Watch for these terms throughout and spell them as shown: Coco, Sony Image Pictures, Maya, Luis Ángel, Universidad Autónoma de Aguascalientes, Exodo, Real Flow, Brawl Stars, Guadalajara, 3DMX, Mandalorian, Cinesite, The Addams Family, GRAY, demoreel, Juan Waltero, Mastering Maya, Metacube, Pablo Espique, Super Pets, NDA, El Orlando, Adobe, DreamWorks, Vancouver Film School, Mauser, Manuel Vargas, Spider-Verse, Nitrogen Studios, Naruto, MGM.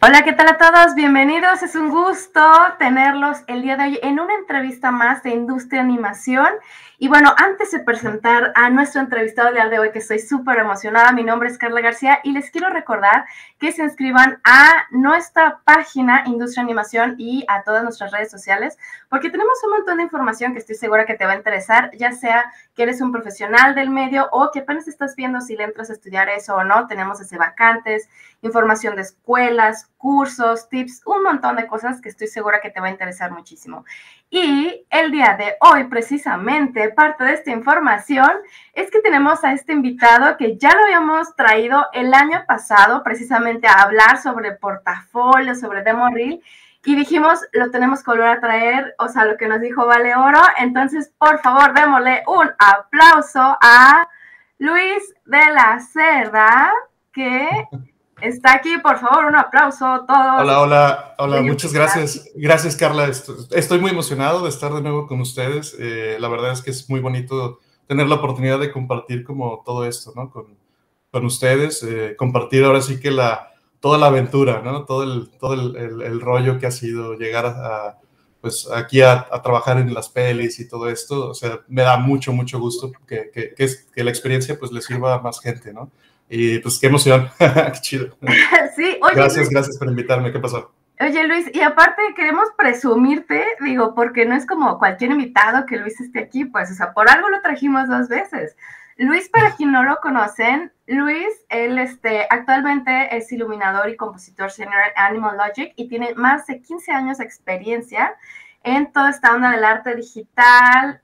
Hola, ¿qué tal a todos? Bienvenidos, es un gusto tenerlos el día de hoy en una entrevista más de Industria Animación. Y bueno, antes de presentar a nuestro entrevistado de hoy, que estoy súper emocionada, mi nombre es Carla García y les quiero recordar que se inscriban a nuestra página Industria Animación y a todas nuestras redes sociales, porque tenemos un montón de información que estoy segura que te va a interesar, ya sea que eres un profesional del medio o que apenas estás viendo si le entras a estudiar eso o no. Tenemos desde vacantes, información de escuelas, cursos, tips, un montón de cosas que estoy segura que te va a interesar muchísimo. Y el día de hoy, precisamente, parte de esta información es que tenemos a este invitado que ya lo habíamos traído el año pasado, precisamente a hablar sobre portafolio, sobre demo reel, y dijimos, lo tenemos que volver a traer, o sea, lo que nos dijo Vale Oro. Entonces, por favor, démosle un aplauso a Luis de la Cerda, que está aquí. Por favor, un aplauso a todos. Hola, hola, hola, muchas gracias. Gracias, Carla. Estoy muy emocionado de estar de nuevo con ustedes. La verdad es que es muy bonito tener la oportunidad de compartir como todo esto, ¿no? Con ustedes, compartir ahora sí que toda la aventura, ¿no? Todo el rollo que ha sido llegar pues aquí a trabajar en las pelis y todo esto. O sea, me da mucho, mucho gusto que la experiencia pues le sirva a más gente, ¿no? Y pues qué emoción, qué chido. Sí, oye, gracias por invitarme, ¿qué pasó? Oye, Luis, y aparte queremos presumirte, digo, porque no es como cualquier invitado que Luis esté aquí, pues, o sea, por algo lo trajimos dos veces. Luis, para quien no lo conocen, Luis, él actualmente es iluminador y compositor senior en Animal Logic y tiene más de 15 años de experiencia en toda esta onda del arte digital.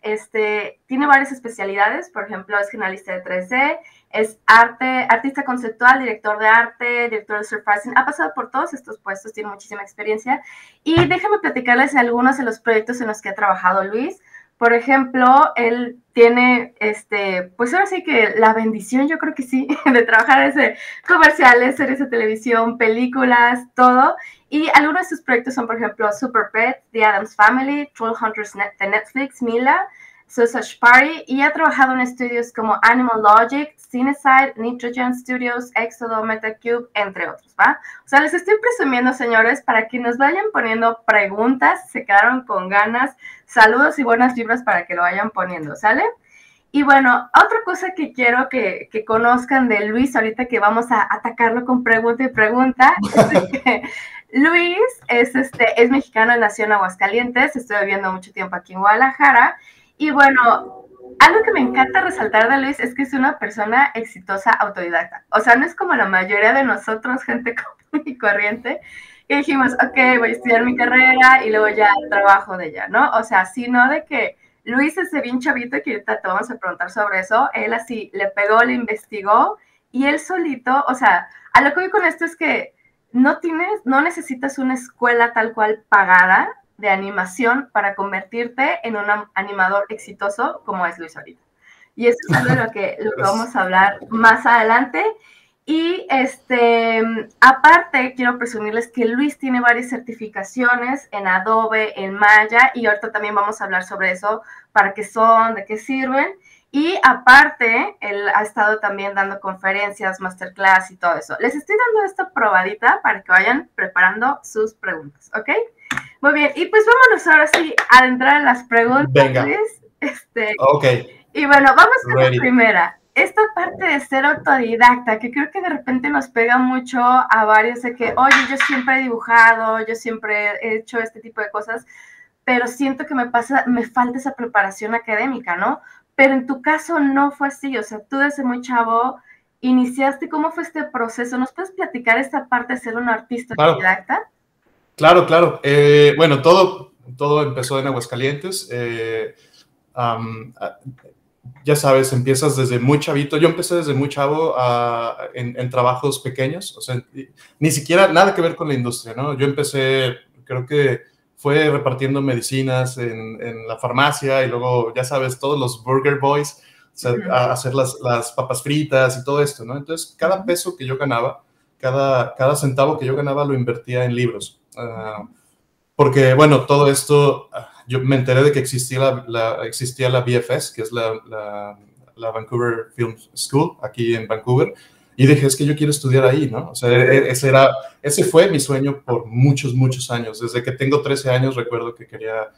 Tiene varias especialidades, por ejemplo, es generalista de 3D, es artista conceptual, director de arte, director de surfacing. Ha pasado por todos estos puestos, tiene muchísima experiencia. Y déjenme platicarles algunos de los proyectos en los que ha trabajado Luis. Por ejemplo, él tiene, pues ahora sí que la bendición, yo creo que sí, de trabajar desde comerciales, series de televisión, películas, todo. Y algunos de sus proyectos son, por ejemplo, Super Pets, The Addams Family, Trollhunters de Netflix, Mila, Sausage Party, y ha trabajado en estudios como Animal Logic, Cinesite, Nitrogen Studios, Exodo, Metacube, entre otros, ¿va? O sea, les estoy presumiendo, señores, para que nos vayan poniendo preguntas, se quedaron con ganas, saludos y buenas vibras para que lo vayan poniendo, ¿sale? Y bueno, otra cosa que quiero que conozcan de Luis, ahorita que vamos a atacarlo con pregunta y pregunta, es que Luis es mexicano, nació en Aguascalientes, estuvo viviendo mucho tiempo aquí en Guadalajara. Y bueno, algo que me encanta resaltar de Luis es que es una persona exitosa autodidacta. O sea, no es como la mayoría de nosotros, gente común y corriente, que dijimos, ok, voy a estudiar mi carrera y luego ya trabajo de ella, ¿no? O sea, sino de que Luis es bien chavito, que ahorita te vamos a preguntar sobre eso. Él así le pegó, le investigó y él solito, o sea, a lo que voy con esto es que no necesitas una escuela tal cual pagada de animación para convertirte en un animador exitoso como es Luis ahorita. Y eso es algo de lo que vamos a hablar más adelante. Y aparte, quiero presumirles que Luis tiene varias certificaciones en Adobe, en Maya, y ahorita también vamos a hablar sobre eso, para qué son, de qué sirven. Y aparte, él ha estado también dando conferencias, masterclass y todo eso. Les estoy dando esta probadita para que vayan preparando sus preguntas, ¿ok? Muy bien, y pues vámonos ahora sí a adentrar en las preguntas. Venga. Okay. Y bueno, vamos con la primera. Esta parte de ser autodidacta, que creo que de repente nos pega mucho a varios de que, oye, yo siempre he dibujado, yo siempre he hecho este tipo de cosas, pero siento que me falta esa preparación académica, ¿no? Pero en tu caso no fue así, o sea, tú desde muy chavo iniciaste. ¿Cómo fue este proceso? ¿Nos puedes platicar esta parte de ser un artista autodidacta? Claro. Bueno, todo empezó en Aguascalientes. Ya sabes, empiezas desde muy chavito. Yo empecé desde muy chavo en trabajos pequeños. O sea, ni siquiera nada que ver con la industria, ¿no? Yo empecé, creo que fue repartiendo medicinas en la farmacia y luego, ya sabes, todos los burger boys, o sea, a hacer las papas fritas y todo esto, ¿no? Entonces, cada peso que yo ganaba, cada centavo que yo ganaba lo invertía en libros. Porque, bueno, todo esto, yo me enteré de que existía la BFS, que es la Vancouver Film School, aquí en Vancouver, Y dije, es que yo quiero estudiar ahí, ¿no? O sea, ese fue mi sueño por muchos, muchos años. Desde que tengo 13 años recuerdo que quería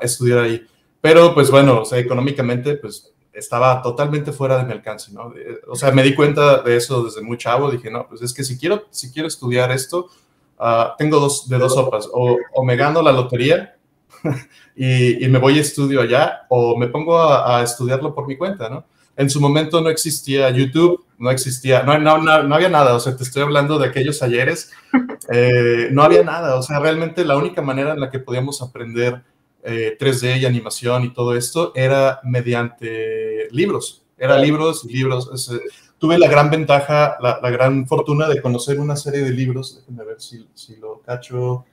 estudiar ahí. Pero, pues bueno, o sea, económicamente, pues estaba totalmente fuera de mi alcance, ¿no? O sea, me di cuenta de eso desde muy chavo. Dije, no, pues es que si quiero estudiar esto, tengo dos sopas. O me gano la lotería y me voy a estudio allá, o me pongo a estudiarlo por mi cuenta, ¿no? En su momento no existía YouTube, no había nada, o sea, te estoy hablando de aquellos ayeres, no había nada, o sea, realmente la única manera en la que podíamos aprender 3D y animación y todo esto era mediante libros, tuve la gran ventaja, la gran fortuna de conocer una serie de libros, déjenme ver si lo cacho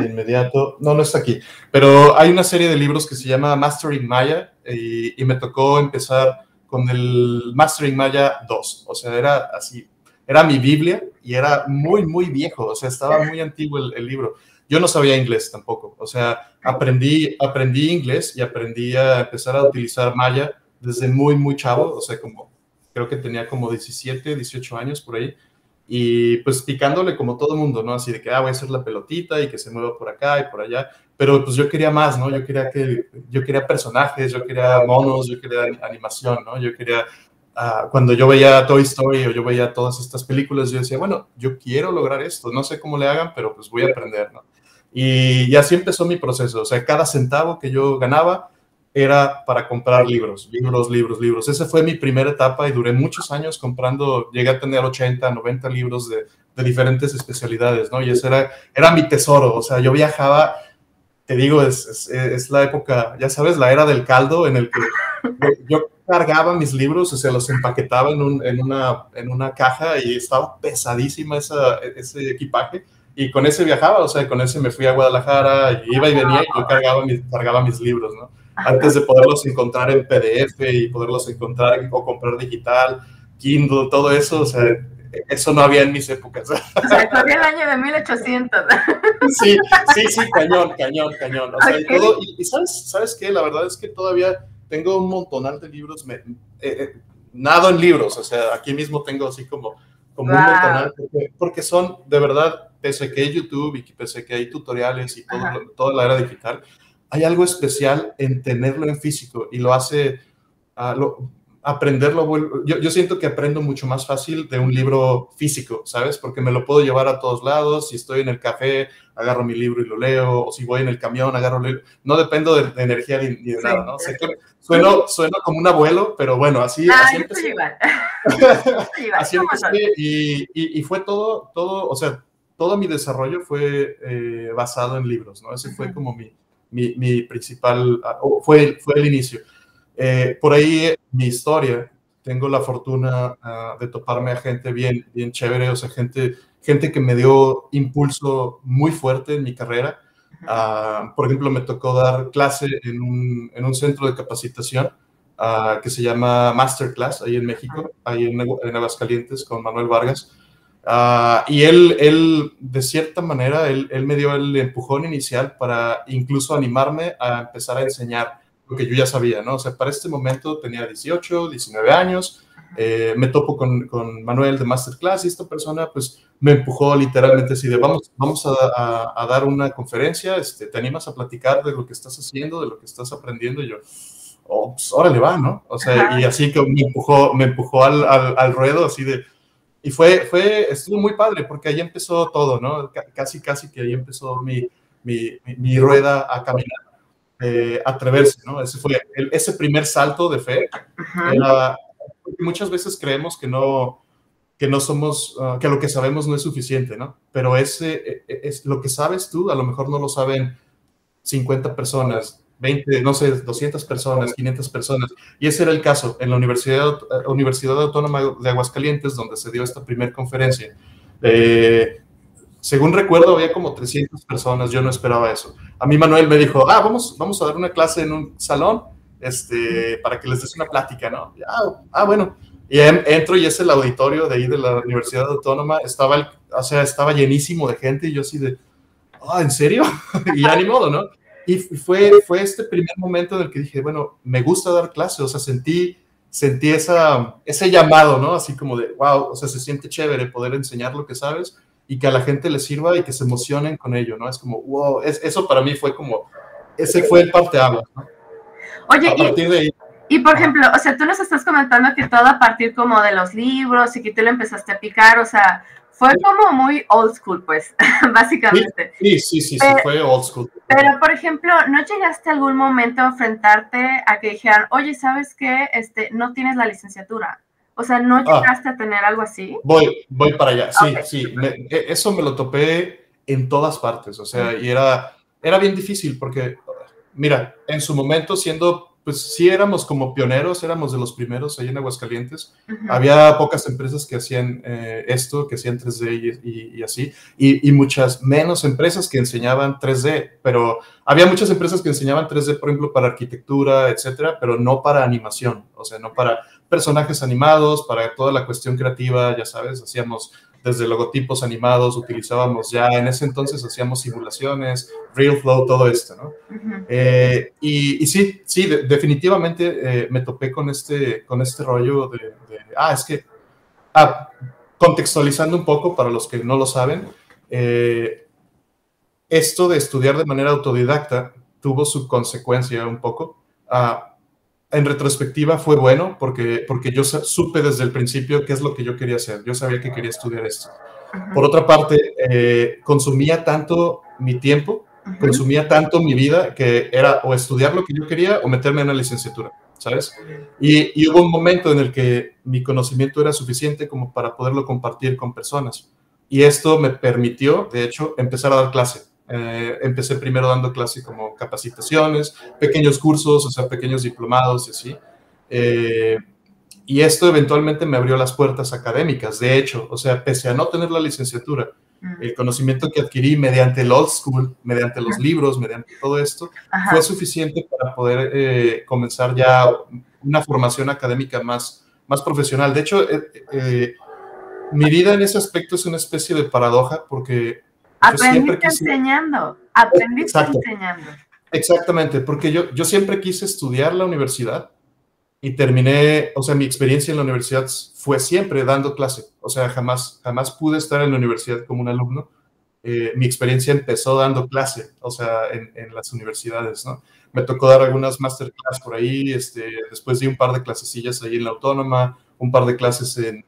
de inmediato, no está aquí, pero hay una serie de libros que se llama Mastering Maya y me tocó empezar con el Mastering Maya 2, o sea, era así, era mi Biblia y era muy, muy viejo, o sea, estaba muy antiguo el libro. Yo no sabía inglés tampoco, o sea, aprendí inglés y aprendí a empezar a utilizar Maya desde muy, muy chavo, o sea, creo que tenía como 17, 18 años por ahí, y pues picándole como todo mundo, ¿no? Así de que, voy a hacer la pelotita y que se mueva por acá y por allá, pero pues yo quería más, ¿no? Yo quería personajes, yo quería monos, yo quería animación, ¿no? Yo quería, cuando yo veía Toy Story o yo veía todas estas películas, yo decía, bueno, yo quiero lograr esto, no sé cómo le hagan, pero pues voy a aprender, ¿no? Y así empezó mi proceso, o sea, cada centavo que yo ganaba era para comprar libros. Esa fue mi primera etapa y duré muchos años comprando, llegué a tener 80, 90 libros de diferentes especialidades, ¿no? Y ese era mi tesoro, o sea, yo viajaba, te digo, es la época, ya sabes, la era del caldo en el que yo cargaba mis libros, o sea, los empaquetaba en una caja y estaba pesadísima ese equipaje. Y con ese viajaba, o sea, con ese me fui a Guadalajara, y iba y venía, y yo cargaba mis libros, ¿no? Antes de poderlos encontrar en PDF y poderlos encontrar o comprar digital, Kindle, todo eso, o sea, eso no había en mis épocas. O sea, todavía el año de 1800. Sí, cañón. O sea, okay. Y ¿sabes qué? La verdad es que todavía tengo un montonal de libros, nado en libros, o sea, aquí mismo tengo así como wow. Un montonal, porque son, de verdad, pese que hay YouTube y pese que hay tutoriales y toda la era digital, hay algo especial en tenerlo en físico y lo hace, aprenderlo, yo siento que aprendo mucho más fácil de un libro físico, ¿sabes? Porque me lo puedo llevar a todos lados, si estoy en el café, agarro mi libro y lo leo, o si voy en el camión, agarro el libro, no dependo de energía ni de nada, ¿no? O sea, que sueno como un abuelo, pero bueno, así empecé. Así empecé y fue todo, o sea, todo mi desarrollo fue basado en libros, ¿no? Ese fue como mi principal, fue el inicio. Por ahí mi historia, tengo la fortuna de toparme a gente bien, bien chévere, o sea, gente que me dio impulso muy fuerte en mi carrera. Por ejemplo, me tocó dar clase en un centro de capacitación que se llama Masterclass, ahí en México, ahí en Aguascalientes, con Manuel Vargas. Y él, de cierta manera, él me dio el empujón inicial para incluso animarme a empezar a enseñar lo que yo ya sabía, ¿no? O sea, para este momento tenía 18, 19 años, me topo con Manuel de Masterclass y esta persona, pues, me empujó literalmente así de, vamos a dar una conferencia, te animas a platicar de lo que estás haciendo, de lo que estás aprendiendo, y yo, pues, órale va, ¿no? O sea, y así que me empujó al ruedo, así de... Y estuvo muy padre, porque ahí empezó todo, ¿no? Casi que ahí empezó mi rueda a caminar, a atreverse, ¿no? Ese fue ese primer salto de fe. Muchas veces creemos que no somos, que lo que sabemos no es suficiente, ¿no? Pero es lo que sabes tú, a lo mejor no lo saben 50 personas, 20, no sé, 200 personas, 500 personas. Y ese era el caso en la Universidad Autónoma de Aguascalientes, donde se dio esta primera conferencia. Según recuerdo, había como 300 personas, yo no esperaba eso. A mí Manuel me dijo, vamos a dar una clase en un salón para que les des una plática, ¿no? Bueno. Y entro y es el auditorio de ahí de la Universidad Autónoma, estaba llenísimo de gente y yo así de, ¿en serio? Y ya ni modo, ¿no? Y fue este primer momento en el que dije, bueno, me gusta dar clases, o sea, sentí sentí ese llamado, ¿no? Así como de, wow, o sea, se siente chévere poder enseñar lo que sabes y que a la gente le sirva y que se emocionen con ello, ¿no? Es como, wow, eso para mí fue como, ese fue el parteaguas, ¿no? Oye, y por ejemplo, o sea, tú nos estás comentando que todo a partir como de los libros y que tú lo empezaste a picar, o sea, fue como muy old school, pues, básicamente. Sí, fue old school. Pero, por ejemplo, ¿no llegaste a algún momento a enfrentarte a que dijeran, oye, ¿sabes qué? No tienes la licenciatura. O sea, ¿no llegaste a tener algo así? Voy para allá, sí, okay. Sí. Eso me lo topé en todas partes, o sea, y era bien difícil porque, mira, en su momento siendo... pues sí éramos como pioneros, éramos de los primeros ahí en Aguascalientes. Uh-huh. Había pocas empresas que hacían esto, que hacían 3D y así, y muchas menos empresas que enseñaban 3D, pero había muchas empresas que enseñaban 3D, por ejemplo, para arquitectura, etcétera, pero no para animación, o sea, no para personajes animados, para toda la cuestión creativa, ya sabes, hacíamos desde logotipos animados, utilizábamos ya, en ese entonces hacíamos simulaciones, real flow, todo esto, ¿no? Uh-huh. Y sí, definitivamente me topé con este rollo contextualizando un poco para los que no lo saben, esto de estudiar de manera autodidacta tuvo su consecuencia un poco. En retrospectiva fue bueno porque yo supe desde el principio qué es lo que yo quería hacer. Yo sabía que quería estudiar esto. Uh-huh. Por otra parte, consumía tanto mi tiempo, uh-huh, consumía tanto mi vida, que era o estudiar lo que yo quería o meterme en una licenciatura, ¿sabes? Y hubo un momento en el que mi conocimiento era suficiente como para poderlo compartir con personas. Y esto me permitió, de hecho, empezar a dar clase. Empecé primero dando clases como capacitaciones, pequeños cursos, o sea, pequeños diplomados y así. Y esto eventualmente me abrió las puertas académicas, de hecho, o sea, pese a no tener la licenciatura, el conocimiento que adquirí mediante el old school, mediante los libros, mediante todo esto, ajá, fue suficiente para poder comenzar ya una formación académica más profesional. De hecho, mi vida en ese aspecto es una especie de paradoja porque... Aprendiste enseñando. Exactamente, porque yo siempre quise estudiar la universidad y terminé, o sea, mi experiencia en la universidad fue siempre dando clase, o sea, jamás pude estar en la universidad como un alumno. Mi experiencia empezó dando clase, o sea, en las universidades, ¿no? Me tocó dar algunas masterclass por ahí, después di un par de clasecillas ahí en la Autónoma, un par de clases en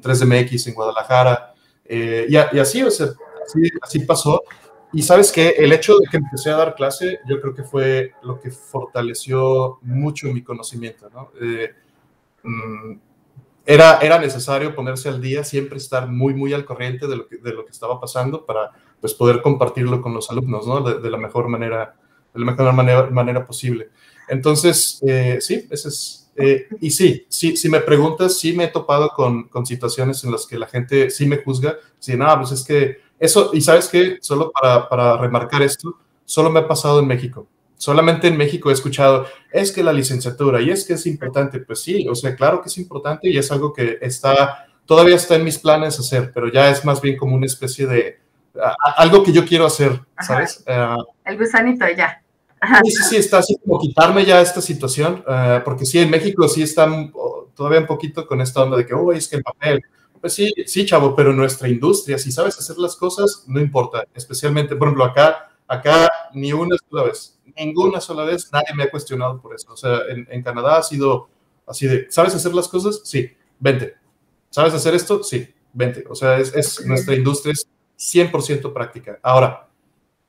3DMX en Guadalajara, y así, o sea, así pasó. Y sabes que el hecho de que empecé a dar clase, yo creo que fue lo que fortaleció mucho mi conocimiento, ¿no? Era necesario ponerse al día, siempre estar muy, muy al corriente de lo que estaba pasando para, pues, poder compartirlo con los alumnos, ¿no? De la mejor manera posible. Entonces, sí, ese es... y sí, si me preguntas, sí me he topado con situaciones en las que la gente sí me juzga. Sí, no, pues es que eso, y ¿sabes qué? Solo para remarcar esto, solo me ha pasado en México. Solamente en México he escuchado, es que la licenciatura, y es que es importante. Pues sí, o sea, claro que es importante y es algo que todavía está en mis planes hacer, pero ya es más bien como una especie de, algo que yo quiero hacer, ¿sabes? El gusanito ya. Sí, está así como quitarme ya esta situación, porque sí, en México sí están todavía un poquito con esta onda de que, uy, es que el papel, pues sí, chavo, pero nuestra industria, si sabes hacer las cosas, no importa, especialmente, por ejemplo, acá ni una sola vez, ninguna sola vez nadie me ha cuestionado por eso, o sea, en Canadá ha sido así de, ¿sabes hacer las cosas? Sí, vente, ¿sabes hacer esto? Sí, vente, o sea, nuestra industria es 100% práctica. Ahora,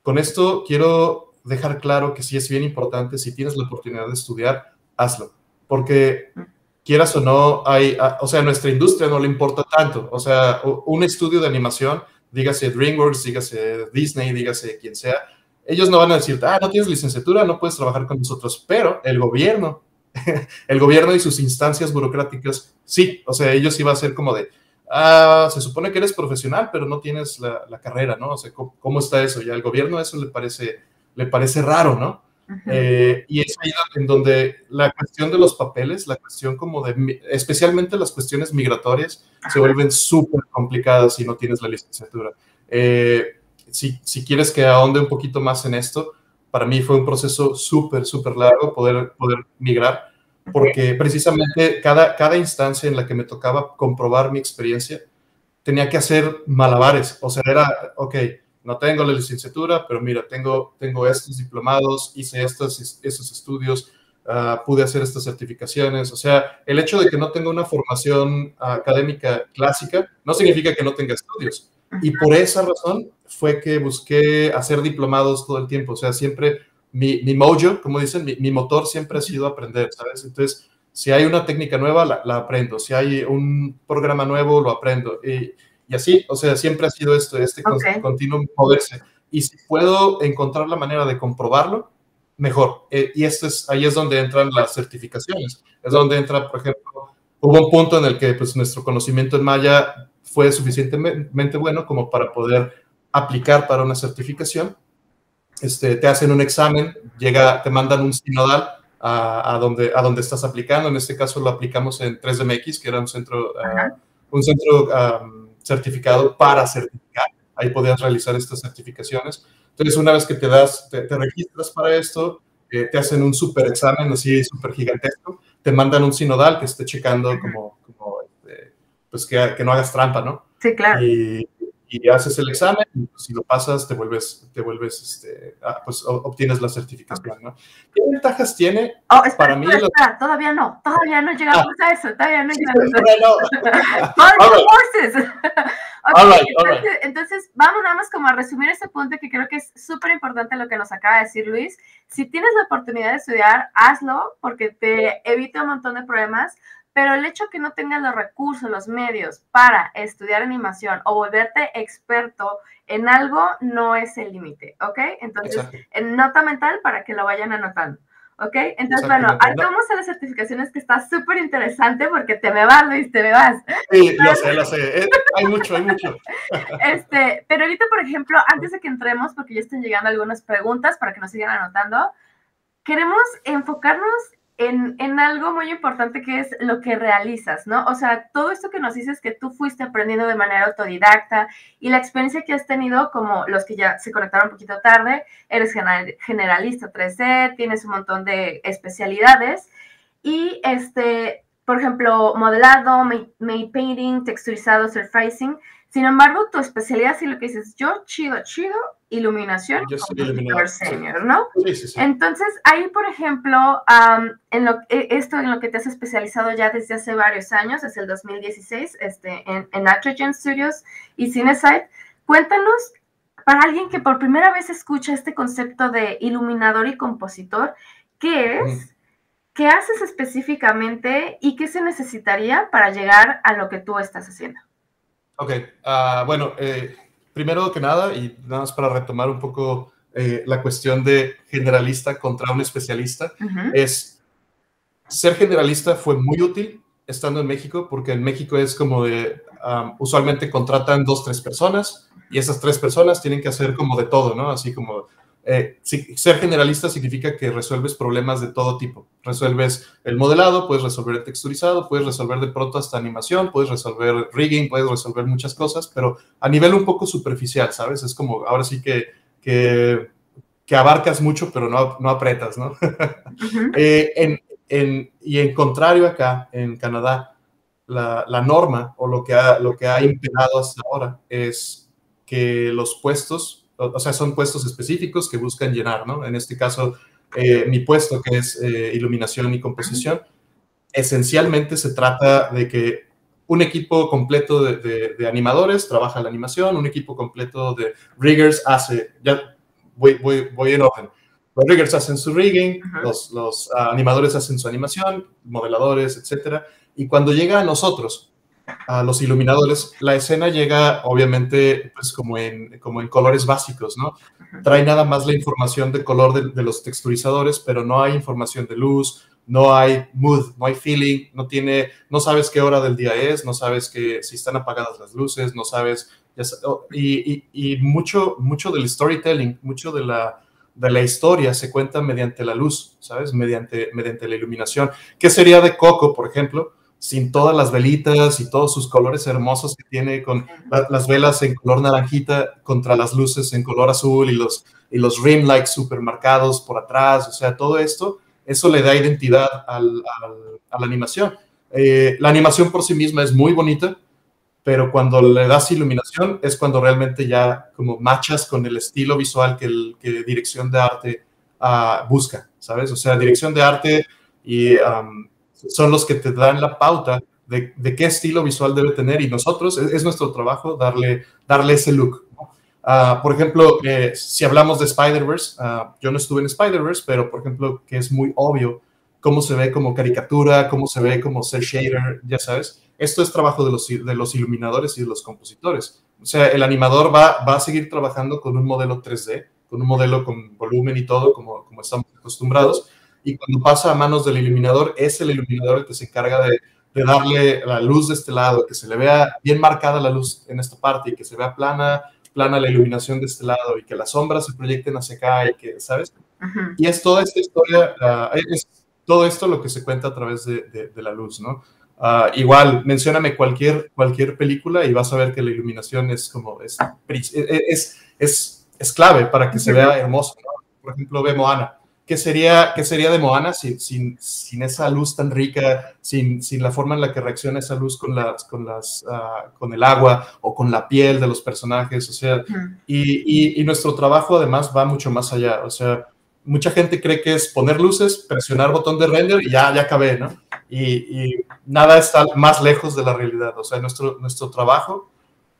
con esto quiero... dejar claro que sí es bien importante, si tienes la oportunidad de estudiar, hazlo, porque quieras o no, o sea, a nuestra industria no le importa tanto, o sea, un estudio de animación, dígase DreamWorks, dígase Disney, dígase quien sea, ellos no van a decirte, no tienes licenciatura, no puedes trabajar con nosotros, pero el gobierno y sus instancias burocráticas, sí, o sea, ellos sí va a ser como de, se supone que eres profesional, pero no tienes la carrera, ¿no? O sea, ¿cómo está eso? Y al gobierno eso le parece raro, ¿no? Y es ahí en donde la cuestión de los papeles, la cuestión como de, especialmente las cuestiones migratorias, ajá, se vuelven súper complicadas si no tienes la licenciatura. Si quieres que ahonde un poquito más en esto, para mí fue un proceso súper largo poder migrar, porque precisamente cada instancia en la que me tocaba comprobar mi experiencia, tenía que hacer malabares. O sea, era, ok, no tengo la licenciatura, pero mira, tengo estos diplomados, hice estos estudios, pude hacer estas certificaciones. O sea, el hecho de que no tenga una formación académica clásica no significa que no tenga estudios. Y por esa razón fue que busqué hacer diplomados todo el tiempo. O sea, siempre mi mojo, como dicen, mi motor siempre ha sido aprender, ¿sabes? Entonces, si hay una técnica nueva, la aprendo. Si hay un programa nuevo, lo aprendo. Y así, o sea, siempre ha sido esto, okay, continuo moverse. Y si puedo encontrar la manera de comprobarlo, mejor. Y ahí es donde entran las certificaciones. Es donde entra, por ejemplo, hubo un punto en el que pues, nuestro conocimiento en Maya fue suficientemente bueno como para poder aplicar para una certificación. Te hacen un examen, te mandan un sinodal a donde estás aplicando. En este caso lo aplicamos en 3DMX, que era un centro certificado para certificar. Ahí podías realizar estas certificaciones. Entonces, una vez que te registras para esto, te hacen un super examen así súper gigantesco, te mandan un sinodal que esté checando pues que no hagas trampa, ¿no? Sí, claro. Y haces el examen, y si lo pasas, pues obtienes la certificación, ¿no? ¿Qué ventajas tiene? Oh, espera, para mí... Espera, todavía no llegamos a eso, Entonces, vamos como a resumir este punto que creo que es súper importante lo que nos acaba de decir Luis. Si tienes la oportunidad de estudiar, hazlo, porque te evita un montón de problemas. Pero el hecho que no tengas los recursos, los medios para estudiar animación o volverte experto en algo no es el límite, ¿ok? Entonces, nota mental para que lo vayan anotando, ¿ok? Entonces, bueno, ahí vamos a las certificaciones, que está súper interesante porque te me vas, Luis, te me vas. Sí, lo sé. Hay mucho. Pero ahorita, por ejemplo, antes de que entremos, porque ya están llegando algunas preguntas para que nos sigan anotando, queremos enfocarnos en algo muy importante, que es lo que realizas, ¿no? O sea, todo esto que nos dices que tú fuiste aprendiendo de manera autodidacta y la experiencia que has tenido, como los que ya se conectaron un poquito tarde, eres generalista 3D, tienes un montón de especialidades y, por ejemplo, modelado, matte painting, texturizado, surfacing. Sin embargo, tu especialidad, si lo que dices, yo chido, iluminación, yo soy iluminador senior, ¿no? Sí. Entonces, ahí, por ejemplo, en lo que te has especializado ya desde hace varios años, desde el 2016, en Nitrogen Studios y Cinesite, cuéntanos, para alguien que por primera vez escucha este concepto de iluminador y compositor, ¿qué es? ¿Qué haces específicamente y qué se necesitaría para llegar a lo que tú estás haciendo? Ok, bueno, primero que nada, y nada más para retomar un poco la cuestión de generalista contra un especialista, ser generalista fue muy útil estando en México, porque en México es como de, usualmente contratan 2 o 3 personas, y esas 3 personas tienen que hacer como de todo, ¿no? Así como, ser generalista significa que resuelves problemas de todo tipo. Resuelves el modelado, puedes resolver el texturizado, puedes resolver de pronto hasta animación, puedes resolver rigging, puedes resolver muchas cosas, pero a nivel un poco superficial, ¿sabes? Es como, ahora sí que abarcas mucho, pero no aprietas, ¿no? Y en contrario acá, en Canadá, la norma o lo que ha imperado hasta ahora es que los puestos, o sea, son puestos específicos que buscan llenar, ¿no? En este caso, mi puesto, que es iluminación y composición, esencialmente se trata de que un equipo completo de animadores trabaja la animación, un equipo completo de riggers hace, ya voy en orden, los riggers hacen su rigging, los animadores hacen su animación, modeladores, etcétera, y cuando llega a nosotros, a los iluminadores, la escena llega obviamente pues como en colores básicos, ¿no? Trae nada más la información de color de los texturizadores, pero no hay información de luz, no hay mood, no hay feeling, no sabes qué hora del día es, no sabes si están apagadas las luces, no sabes, y mucho del storytelling, mucho de la historia se cuenta mediante la luz, ¿sabes? Mediante la iluminación. ¿Qué sería de Coco, por ejemplo? Sin todas las velitas y todos sus colores hermosos que tiene, con las velas en color naranjita contra las luces en color azul y los rim lights super marcados por atrás. O sea, todo esto eso le da identidad a la animación. La animación por sí misma es muy bonita, pero cuando le das iluminación es cuando realmente ya como machas con el estilo visual que dirección de arte busca, ¿sabes? O sea, dirección de arte y son los que te dan la pauta de qué estilo visual debe tener, y nosotros, es nuestro trabajo darle ese look, ¿no? Por ejemplo, si hablamos de Spider-Verse, yo no estuve en Spider-Verse, pero por ejemplo, que es muy obvio cómo se ve como caricatura, cómo se ve como cel shader, ya sabes. Esto es trabajo de los iluminadores y de los compositores. O sea, el animador va a seguir trabajando con un modelo 3D, con un modelo con volumen y todo, como estamos acostumbrados. Y cuando pasa a manos del iluminador, es el iluminador el que se encarga de darle la luz de este lado, que se le vea bien marcada la luz en esta parte y que se vea plana la iluminación de este lado y que las sombras se proyecten hacia acá y que, ¿sabes? Ajá. Y es toda esta historia, es todo esto lo que se cuenta a través de la luz, ¿no? Igual, mencióname cualquier película y vas a ver que la iluminación es como es clave para que se vea hermoso, ¿no? Por ejemplo, ve Moana. ¿Qué sería de Moana sin esa luz tan rica, sin la forma en la que reacciona esa luz con el agua o con la piel de los personajes? O sea, y nuestro trabajo además va mucho más allá. O sea, mucha gente cree que es poner luces, presionar botón de render y ya acabé, ¿no? Y nada está más lejos de la realidad. O sea, nuestro trabajo,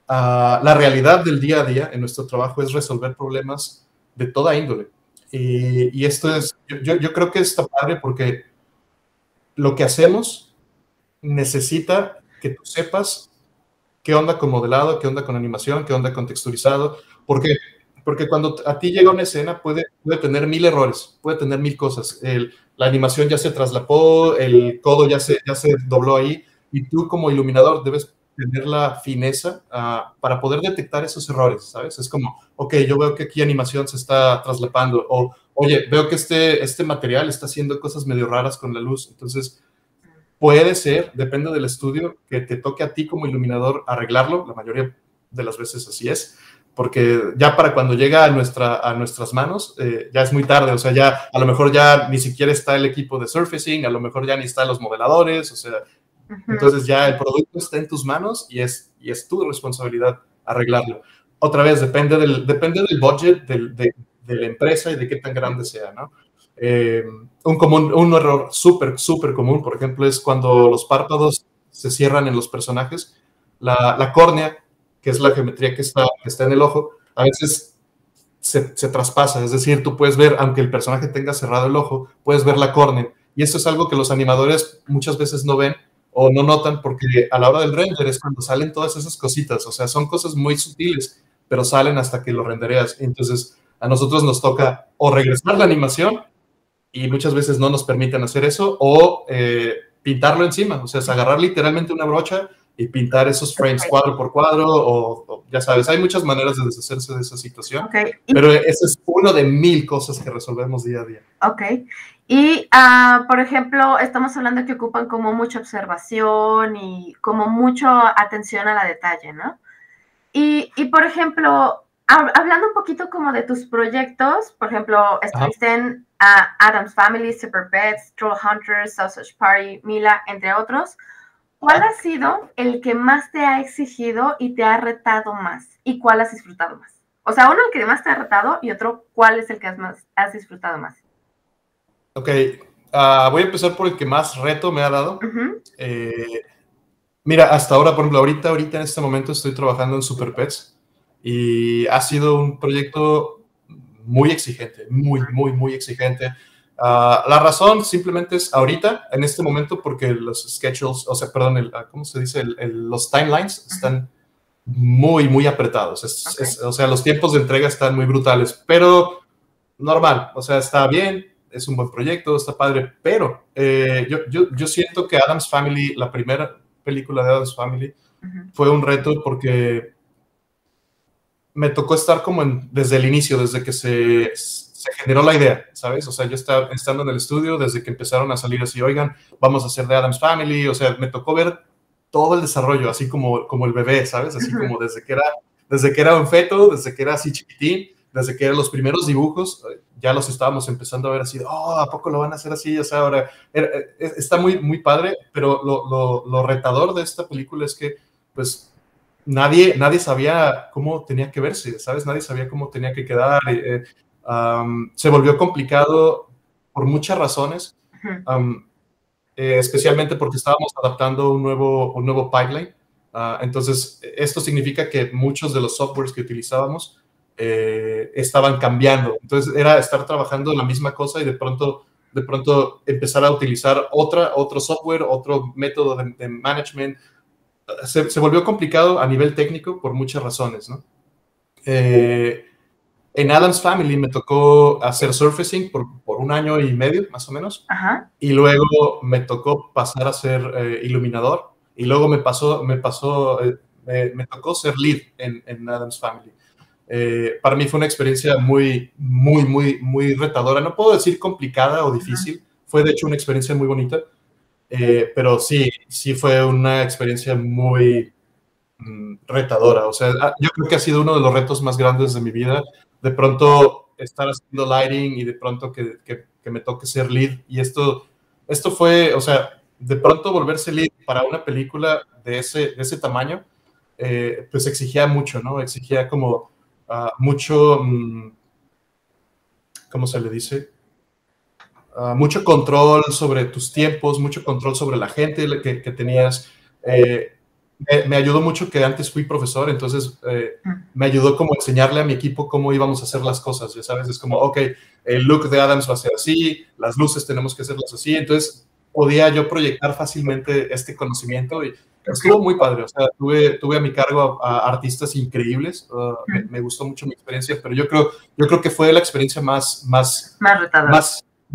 la realidad del día a día en nuestro trabajo es resolver problemas de toda índole. Y esto es, yo creo que está padre porque lo que hacemos necesita que tú sepas qué onda con modelado, qué onda con animación, qué onda con texturizado, porque... Porque cuando a ti llega una escena puede tener 1000 errores, puede tener 1000 cosas. La animación ya se traslapó, el codo ya se dobló ahí, y tú como iluminador debes tener la fineza para poder detectar esos errores, ¿sabes? Es como, ok, yo veo que aquí animación se está traslapando, o oye, veo que este material está haciendo cosas medio raras con la luz. Entonces, puede ser, depende del estudio, que te toque a ti como iluminador arreglarlo, la mayoría de las veces así es, porque ya para cuando llega a nuestras manos, ya es muy tarde. O sea, ya a lo mejor ya ni siquiera está el equipo de surfacing, a lo mejor ya ni están los modeladores, o sea, entonces ya el producto está en tus manos y es tu responsabilidad arreglarlo. Otra vez, depende del budget de la empresa y de qué tan grande sea, ¿no? Un error súper común, por ejemplo, es cuando los párpados se cierran en los personajes, la córnea, que es la geometría que está en el ojo, a veces se traspasa. Es decir, tú puedes ver, aunque el personaje tenga cerrado el ojo, puedes ver la córnea. Y esto es algo que los animadores muchas veces no ven o no notan, porque a la hora del render es cuando salen todas esas cositas. O sea, son cosas muy sutiles, pero salen hasta que lo rendereas. Entonces, a nosotros nos toca o regresar la animación, y muchas veces no nos permiten hacer eso, o pintarlo encima. O sea, es agarrar literalmente una brocha y pintar esos frames cuadro por cuadro, o ya sabes, hay muchas maneras de deshacerse de esa situación, okay. Pero ese es uno de 1000 cosas que resolvemos día a día. Ok, y por ejemplo, estamos hablando que ocupan como mucha observación y como mucho atención a la detalle, ¿no? Y por ejemplo, hablando un poquito como de tus proyectos, por ejemplo, estuviste en Addams Family, Super Pets, Trollhunters, Sausage Party, Mila, entre otros. ¿Cuál ha sido el que más te ha exigido y te ha retado más? ¿Y cuál has disfrutado más? O sea, uno el que más te ha retado y otro, ¿cuál es el que has disfrutado más? Ok, voy a empezar por el que más reto me ha dado. Mira, hasta ahora, por ejemplo, ahorita en este momento estoy trabajando en Super Pets y ha sido un proyecto muy exigente, muy exigente. La razón simplemente es ahorita, en este momento, porque los schedules, o sea, perdón, ¿cómo se dice? Los timelines están muy apretados. O sea, los tiempos de entrega están muy brutales, pero normal. O sea, está bien, es un buen proyecto, está padre, pero yo siento que Addams Family, la primera película de Addams Family, fue un reto porque me tocó estar como desde el inicio, desde que se generó la idea, ¿sabes? O sea, yo estando en el estudio, desde que empezaron a salir así, oigan, vamos a hacer The Addams Family, o sea, me tocó ver todo el desarrollo, así como el bebé, ¿sabes? Así como desde que era un feto, desde que era así chiquitín, desde que los primeros dibujos ya los estábamos empezando a ver así, oh, ¿a poco lo van a hacer así? O sea, ahora está muy, muy padre, pero lo retador de esta película es que, pues, nadie sabía cómo tenía que verse, ¿sabes? Nadie sabía cómo tenía que quedar. Se volvió complicado por muchas razones, especialmente porque estábamos adaptando un nuevo pipeline. Entonces, esto significa que muchos de los softwares que utilizábamos estaban cambiando. Entonces, era estar trabajando en la misma cosa y de pronto empezar a utilizar otro software, otro método de management. Se volvió complicado a nivel técnico por muchas razones, ¿no? En Addams Family me tocó hacer surfacing por 1 año y medio, más o menos. Ajá. Y luego me tocó pasar a ser iluminador. Y luego me tocó ser lead en Addams Family. Para mí fue una experiencia muy, muy, muy, muy retadora. No puedo decir complicada o difícil. Fue, de hecho, una experiencia muy bonita. Pero sí fue una experiencia muy retadora. O sea, yo creo que ha sido uno de los retos más grandes de mi vida. De pronto estar haciendo lighting y de pronto que me toque ser lead. Y esto fue, o sea, de pronto volverse lead para una película de ese tamaño, pues exigía mucho, ¿no? Exigía como mucho, ¿cómo se le dice? Mucho control sobre tus tiempos, mucho control sobre la gente que tenías. Me ayudó mucho que antes fui profesor, entonces me ayudó como enseñarle a mi equipo cómo íbamos a hacer las cosas, ya sabes, es como, ok, el look de Addams va a ser así, las luces tenemos que hacerlas así, entonces podía yo proyectar fácilmente este conocimiento y estuvo muy padre. O sea, tuve a mi cargo a artistas increíbles. Me gustó mucho mi experiencia, pero yo creo que fue la experiencia más retadora.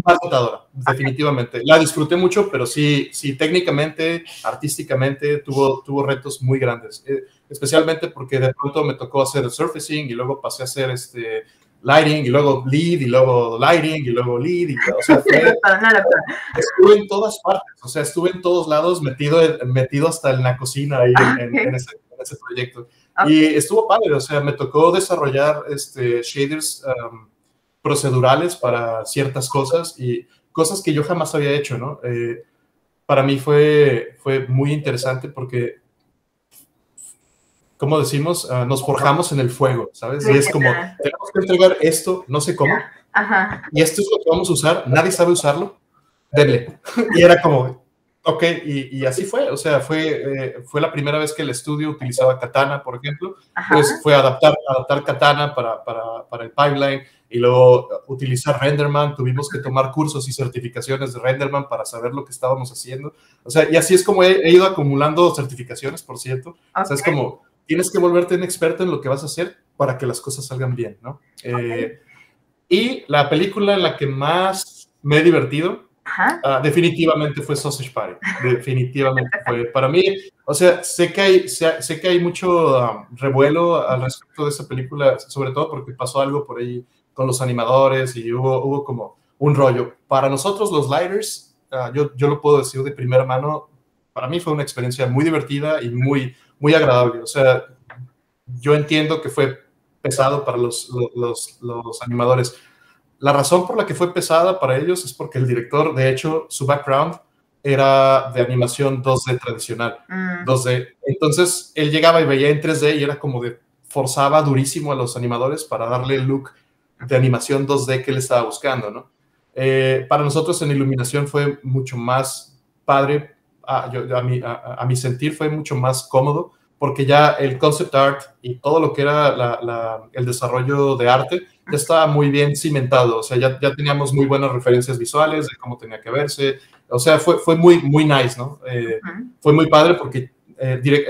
Más retadora, definitivamente. La disfruté mucho, pero sí, técnicamente, artísticamente, tuvo retos muy grandes. Especialmente porque de pronto me tocó hacer surfacing y luego pasé a hacer lighting, y luego lead, y luego lighting, y luego lead, y o sea, estuve en todas partes, o sea, estuve en todos lados metido hasta en la cocina ahí en ese proyecto. Okay. Y estuvo padre, o sea, me tocó desarrollar shaders procedurales para ciertas cosas y cosas que yo jamás había hecho, ¿no? Para mí fue muy interesante porque, como decimos, nos forjamos en el fuego, ¿sabes? Y es como, tenemos que entregar esto, no sé cómo, y esto es lo que vamos a usar, nadie sabe usarlo, denle. Y era como, ok, y así fue, o sea, fue la primera vez que el estudio utilizaba Katana, por ejemplo, pues fue adaptar Katana para el pipeline, y luego utilizar Renderman, tuvimos que tomar cursos y certificaciones de Renderman para saber lo que estábamos haciendo, o sea, y así es como he ido acumulando certificaciones, por cierto, o sea, es como... Tienes que volverte un experto en lo que vas a hacer para que las cosas salgan bien, ¿no? Y la película en la que más me he divertido, definitivamente fue Sausage Party. Definitivamente fue. Para mí, o sea, sé que hay mucho revuelo al respecto de esa película, sobre todo porque pasó algo por ahí con los animadores y hubo como un rollo. Para nosotros, los lighters, yo lo puedo decir de primera mano, para mí fue una experiencia muy divertida y muy... muy agradable, o sea, yo entiendo que fue pesado para los animadores. La razón por la que fue pesada para ellos es porque el director, de hecho, su background era de animación 2D tradicional, 2D. Entonces, él llegaba y veía en 3D y era como de, forzaba durísimo a los animadores para darle el look de animación 2D que él estaba buscando, ¿no? Para nosotros en iluminación fue mucho más padre. A mi sentir fue mucho más cómodo porque ya el concept art y todo lo que era el desarrollo de arte ya estaba muy bien cimentado, o sea, ya teníamos muy buenas referencias visuales de cómo tenía que verse, o sea, fue muy, muy nice, ¿no? Fue muy padre porque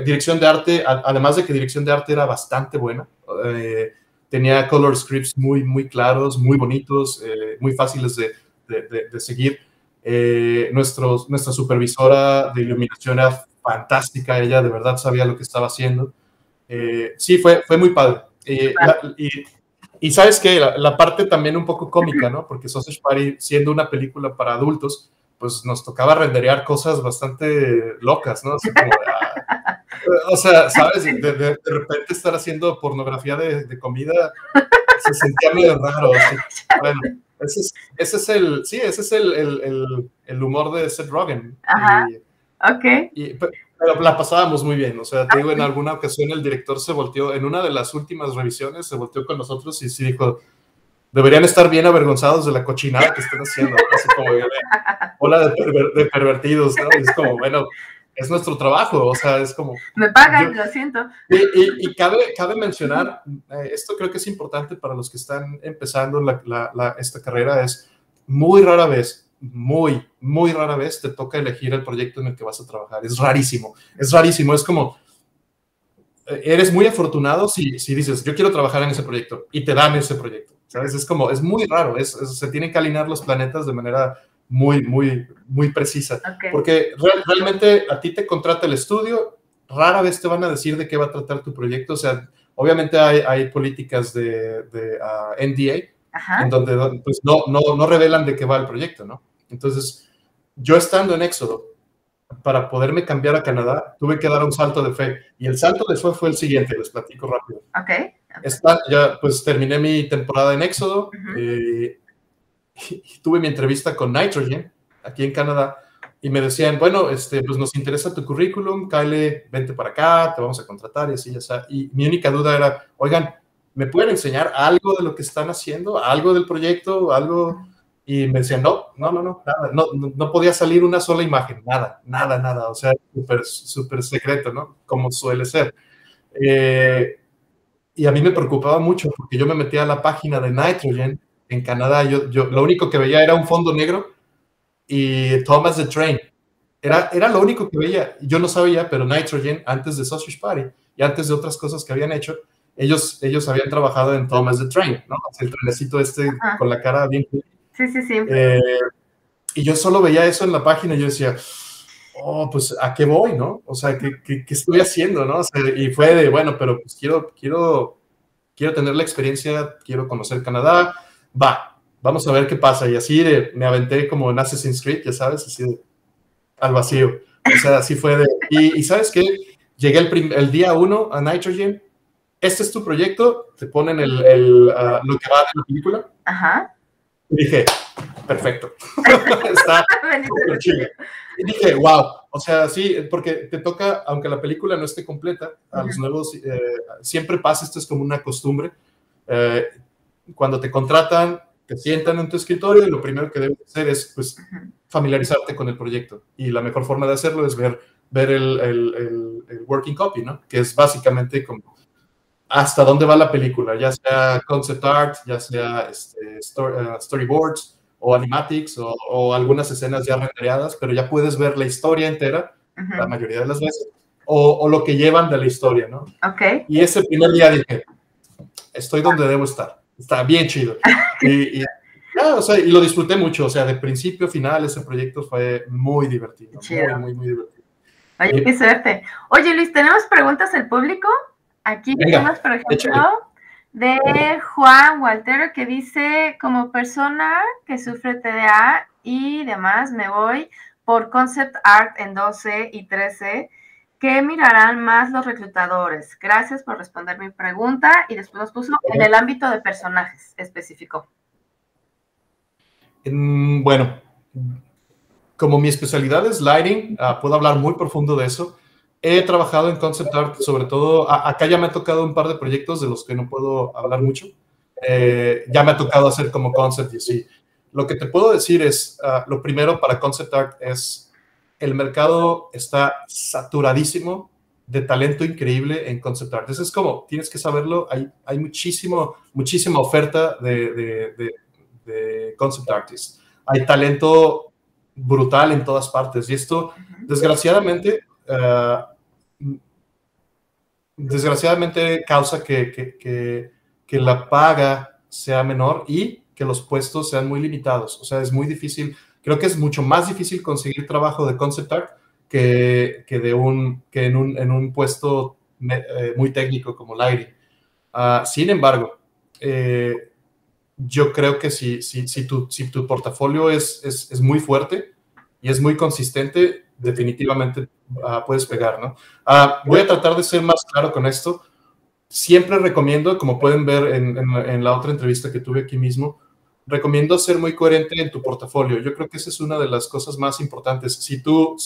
dirección de arte, además de que dirección de arte era bastante buena, tenía color scripts muy, muy claros, muy bonitos, muy fáciles de seguir. Nuestra supervisora de iluminación era fantástica, ella de verdad sabía lo que estaba haciendo. Sí, fue muy padre. Y sabes que la parte también un poco cómica, ¿no? Porque Sausage Party, siendo una película para adultos, pues nos tocaba renderear cosas bastante locas, ¿no? Así como, o sea, ¿sabes? De repente estar haciendo pornografía de comida se sentía medio raro. Bueno, ese es el humor de Seth Rogen. Ajá, ok. Pero la pasábamos muy bien, o sea, te digo, en alguna ocasión el director se volteó, en una de las últimas revisiones, se volteó con nosotros y sí dijo, deberían estar bien avergonzados de la cochinada que están haciendo, así como, hola de pervertidos, ¿no? Y es como, bueno, es nuestro trabajo, o sea, es como... Me pagan, yo, lo siento. Y cabe mencionar, esto creo que es importante para los que están empezando esta carrera, es muy rara vez... muy rara vez te toca elegir el proyecto en el que vas a trabajar. Es rarísimo, es rarísimo. Es como, eres muy afortunado si dices, yo quiero trabajar en ese proyecto, y te dan ese proyecto, ¿sabes? Es como, es muy raro, se tienen que alinear los planetas de manera muy precisa. Okay. Porque realmente a ti te contrata el estudio, rara vez te van a decir de qué va a tratar tu proyecto. O sea, obviamente hay políticas de NDA, ajá, en donde pues, no revelan de qué va el proyecto, ¿no? Entonces, yo estando en Exodo, para poderme cambiar a Canadá, tuve que dar un salto de fe. Y el salto de fe fue el siguiente, les platico rápido. Okay. Ya pues terminé mi temporada en Exodo, uh-huh, y tuve mi entrevista con Nitrogen, aquí en Canadá, y me decían, bueno, pues nos interesa tu currículum, Kyle, vente para acá, te vamos a contratar, y así, ya está. Y mi única duda era, oigan, ¿me pueden enseñar algo de lo que están haciendo? ¿Algo del proyecto? ¿Algo? Y me decían, no, nada. No podía salir una sola imagen, nada. O sea, súper secreto, ¿no? Como suele ser. Y a mí me preocupaba mucho porque yo me metía a la página de Nitrogen en Canadá. Yo lo único que veía era un fondo negro y Thomas the Train. Era lo único que veía. Yo no sabía, pero Nitrogen, antes de Sausage Party y antes de otras cosas que habían hecho, ellos habían trabajado en Thomas the Train, ¿no? El trenecito este, ajá, con la cara bien... Sí. Y yo solo veía eso en la página y yo decía, oh, pues, ¿a qué voy, no? O sea, ¿qué estoy haciendo, no? O sea, y fue de, bueno, pero pues quiero tener la experiencia, quiero conocer Canadá, vamos a ver qué pasa. Y así me aventé como en Assassin's Creed, ya sabes, así de, al vacío. O sea, así fue de... Y ¿sabes qué? Llegué el día 1 a Nitrogen. Este es tu proyecto, te ponen lo que va de la película. Ajá. Y dije, perfecto. Está súper chido. Y dije, wow. O sea, sí, porque te toca, aunque la película no esté completa, a los nuevos, siempre pasa, esto es como una costumbre. Cuando te contratan, te sientan en tu escritorio y lo primero que debes hacer es, pues, familiarizarte con el proyecto. Y la mejor forma de hacerlo es ver el working copy, ¿no? Que es básicamente como... hasta dónde va la película, ya sea concept art, ya sea storyboards o animatics o algunas escenas ya rendereadas, pero ya puedes ver la historia entera, uh-huh, la mayoría de las veces, o lo que llevan de la historia, ¿no? Okay. Y ese primer día dije, estoy donde debo estar, está bien chido. y lo disfruté mucho, o sea, de principio a final ese proyecto fue muy divertido, muy divertido. Oye, qué suerte. Oye, Luis, ¿tenemos preguntas del público? Aquí tenemos, por ejemplo, de Juan Waltero, que dice, como persona que sufre TDA y demás, me voy por concept art en 12 y 13, ¿qué mirarán más los reclutadores? Gracias por responder mi pregunta. Y después nos puso en el ámbito de personajes específico. Bueno, como mi especialidad es lighting, puedo hablar muy profundo de eso. He trabajado en concept art, sobre todo, acá ya me ha tocado un par de proyectos de los que no puedo hablar mucho. Ya me ha tocado hacer como concept y así. Lo que te puedo decir es, lo primero para concept art es, el mercado está saturadísimo de talento increíble en concept art. Eso es como, tienes que saberlo, hay muchísima oferta de concept artists. Hay talento brutal en todas partes y esto, desgraciadamente causa que la paga sea menor y que los puestos sean muy limitados. O sea, es muy difícil, creo que es mucho más difícil conseguir trabajo de concept art que en un puesto muy técnico como lighting. Sin embargo, yo creo que si tu portafolio es muy fuerte y es muy consistente, definitivamente puedes pegar, ¿no? Voy a tratar de ser más claro con esto. Siempre recomiendo, como pueden ver en la otra entrevista que tuve aquí mismo, recomiendo ser muy coherente en tu portafolio. Yo creo que esa es una de las cosas más importantes. Si tú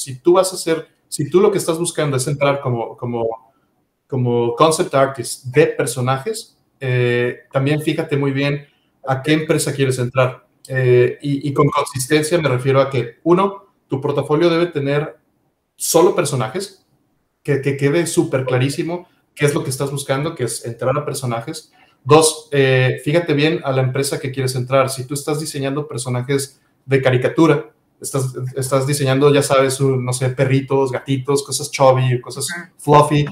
lo que estás buscando es entrar como concept artist de personajes, también fíjate muy bien a qué empresa quieres entrar. Y con consistencia me refiero a que, uno, tu portafolio debe tener solo personajes, que quede súper clarísimo qué es lo que estás buscando, que es entrar a personajes. Dos, fíjate bien a la empresa que quieres entrar. Si tú estás diseñando personajes de caricatura, estás diseñando, ya sabes, no sé, perritos, gatitos, cosas chubby, cosas fluffy,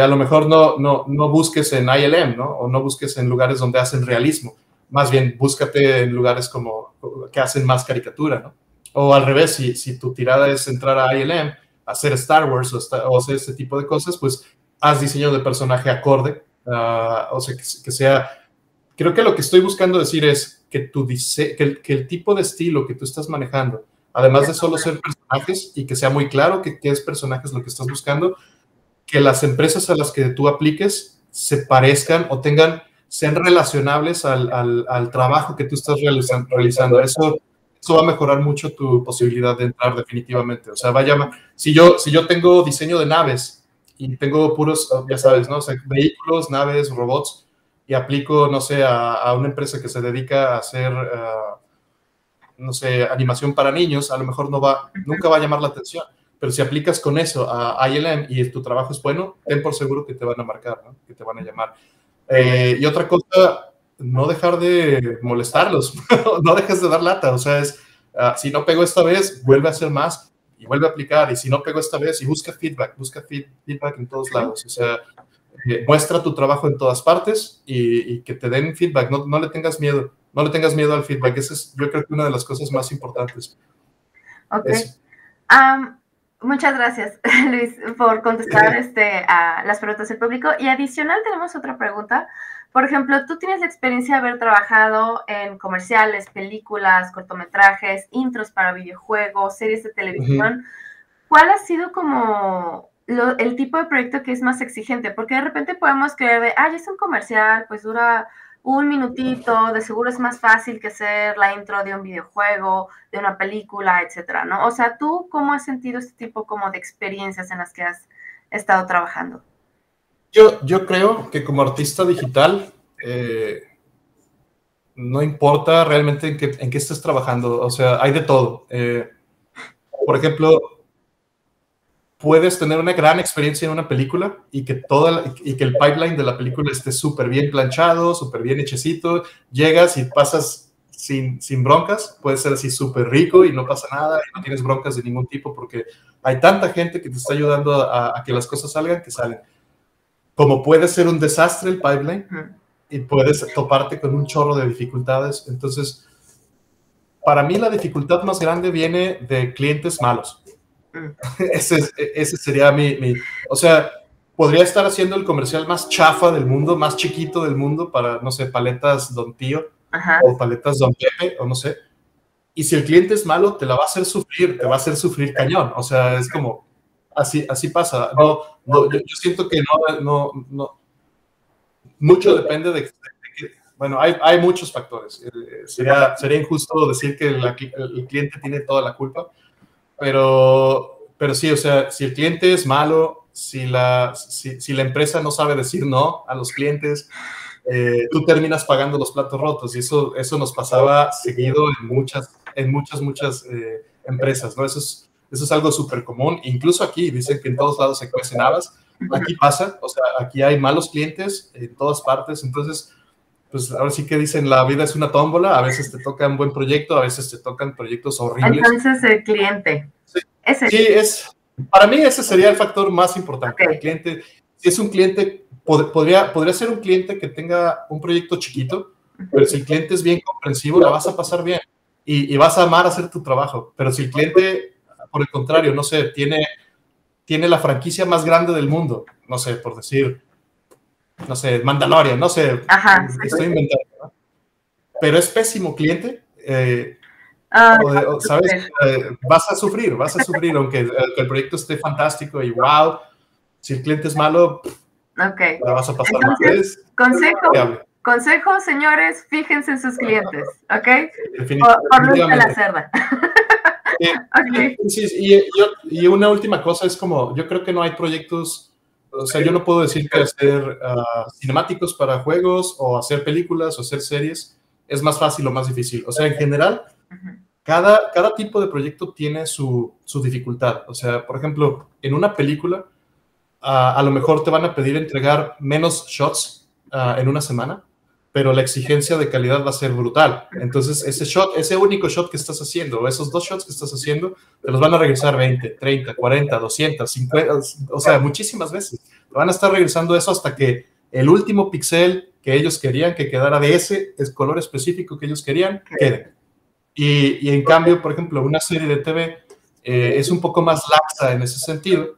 a lo mejor no busques en ILM, ¿no? O no busques en lugares donde hacen realismo. Más bien, búscate en lugares como que hacen más caricatura, ¿no? O al revés, si tu tirada es entrar a ILM, hacer Star Wars o hacer este tipo de cosas, pues haz diseño de personaje acorde. O sea, que sea... Creo que lo que estoy buscando decir es que, el tipo de estilo que tú estás manejando, además de solo ser personajes y que sea muy claro que es personajes lo que estás buscando, que las empresas a las que tú apliques se parezcan o sean relacionables al trabajo que tú estás realizando. Eso va a mejorar mucho tu posibilidad de entrar definitivamente. O sea, si yo tengo diseño de naves y tengo puros, ya sabes, ¿no? O sea, vehículos, naves, robots, y aplico, no sé, a una empresa que se dedica a hacer, no sé, animación para niños, a lo mejor nunca va a llamar la atención. Pero si aplicas con eso a ILM y tu trabajo es bueno, ten por seguro que te van a marcar, ¿no? Que te van a llamar. Y otra cosa, no dejar de molestarlos, no dejes de dar lata. O sea, es, si no pego esta vez, vuelve a hacer más. Y vuelve a aplicar, y si no pego esta vez, y busca feedback en todos lados. O sea, muestra tu trabajo en todas partes y que te den feedback. No le tengas miedo, no le tengas miedo al feedback. Esa es, yo creo que una de las cosas más importantes. Ok. Muchas gracias, Luis, por contestar a las preguntas del público. Y adicional tenemos otra pregunta. Por ejemplo, tú tienes la experiencia de haber trabajado en comerciales, películas, cortometrajes, intros para videojuegos, series de televisión. ¿Cuál ha sido como el tipo de proyecto que es más exigente? Porque de repente podemos creer de, ya es un comercial, pues dura un minutito, de seguro es más fácil que hacer la intro de un videojuego, de una película, etcétera, ¿no? O sea, ¿tú cómo has sentido este tipo como de experiencias en las que has estado trabajando? Yo creo que como artista digital, no importa realmente en qué estés trabajando, o sea, hay de todo. Por ejemplo, puedes tener una gran experiencia en una película y que, y que el pipeline de la película esté súper bien planchado, súper bien hechecito, llegas y pasas sin broncas, puede ser así súper rico y no pasa nada, y no tienes broncas de ningún tipo porque hay tanta gente que te está ayudando a que las cosas salgan que salen. Como puede ser un desastre el pipeline y puedes toparte con un chorro de dificultades. Entonces, para mí la dificultad más grande viene de clientes malos. Ese sería mi... O sea, podría estar haciendo el comercial más chafa del mundo, más chiquito del mundo para, no sé, paletas Don Tío o paletas Don Pepe o no sé. Y si el cliente es malo, te la va a hacer sufrir, te va a hacer sufrir cañón. O sea, es como... Así pasa. Yo siento que no. Mucho depende de bueno, hay muchos factores. Sería injusto decir que el cliente tiene toda la culpa, pero sí, o sea, si el cliente es malo, si la empresa no sabe decir no a los clientes, tú terminas pagando los platos rotos. Y eso nos pasaba seguido en muchas empresas, ¿no? Eso es algo súper común. Incluso aquí dicen que en todos lados se cuecen habas. Aquí pasa, o sea, aquí hay malos clientes en todas partes. Entonces, pues ahora sí que dicen, la vida es una tómbola. A veces te toca un buen proyecto, a veces te tocan proyectos horribles. Entonces, el cliente. Sí, para mí ese sería el factor más importante. Okay. El cliente, si es un cliente, podría ser un cliente que tenga un proyecto chiquito, pero si el cliente es bien comprensivo, la vas a pasar bien y vas a amar hacer tu trabajo. Pero si el cliente... Por el contrario, no sé, tiene la franquicia más grande del mundo, no sé, por decir, no sé, Mandalorian, no sé, estoy inventando, ¿no? Pero es pésimo cliente, ¿sabes? Vas a sufrir, aunque el proyecto esté fantástico y wow, si el cliente es malo, Ok. La vas a pasar. Entonces, consejo, señores, fíjense en sus clientes, ¿ok? Por Luis de la Cerda. Okay. Y una última cosa es como, yo creo que no hay proyectos, o sea, yo no puedo decir que hacer cinemáticos para juegos o hacer películas o hacer series es más fácil o más difícil. O sea, en general, cada tipo de proyecto tiene su dificultad. O sea, por ejemplo, en una película, a lo mejor te van a pedir entregar menos shots en una semana, pero la exigencia de calidad va a ser brutal. Entonces, ese único shot que estás haciendo, o esos dos shots que estás haciendo, te los van a regresar 20, 30, 40, 200, 50, o sea, muchísimas veces. Te van a estar regresando eso hasta que el último pixel que ellos querían que quedara de ese color específico que ellos querían, quede. Y en cambio, por ejemplo, una serie de TV es un poco más laxa en ese sentido,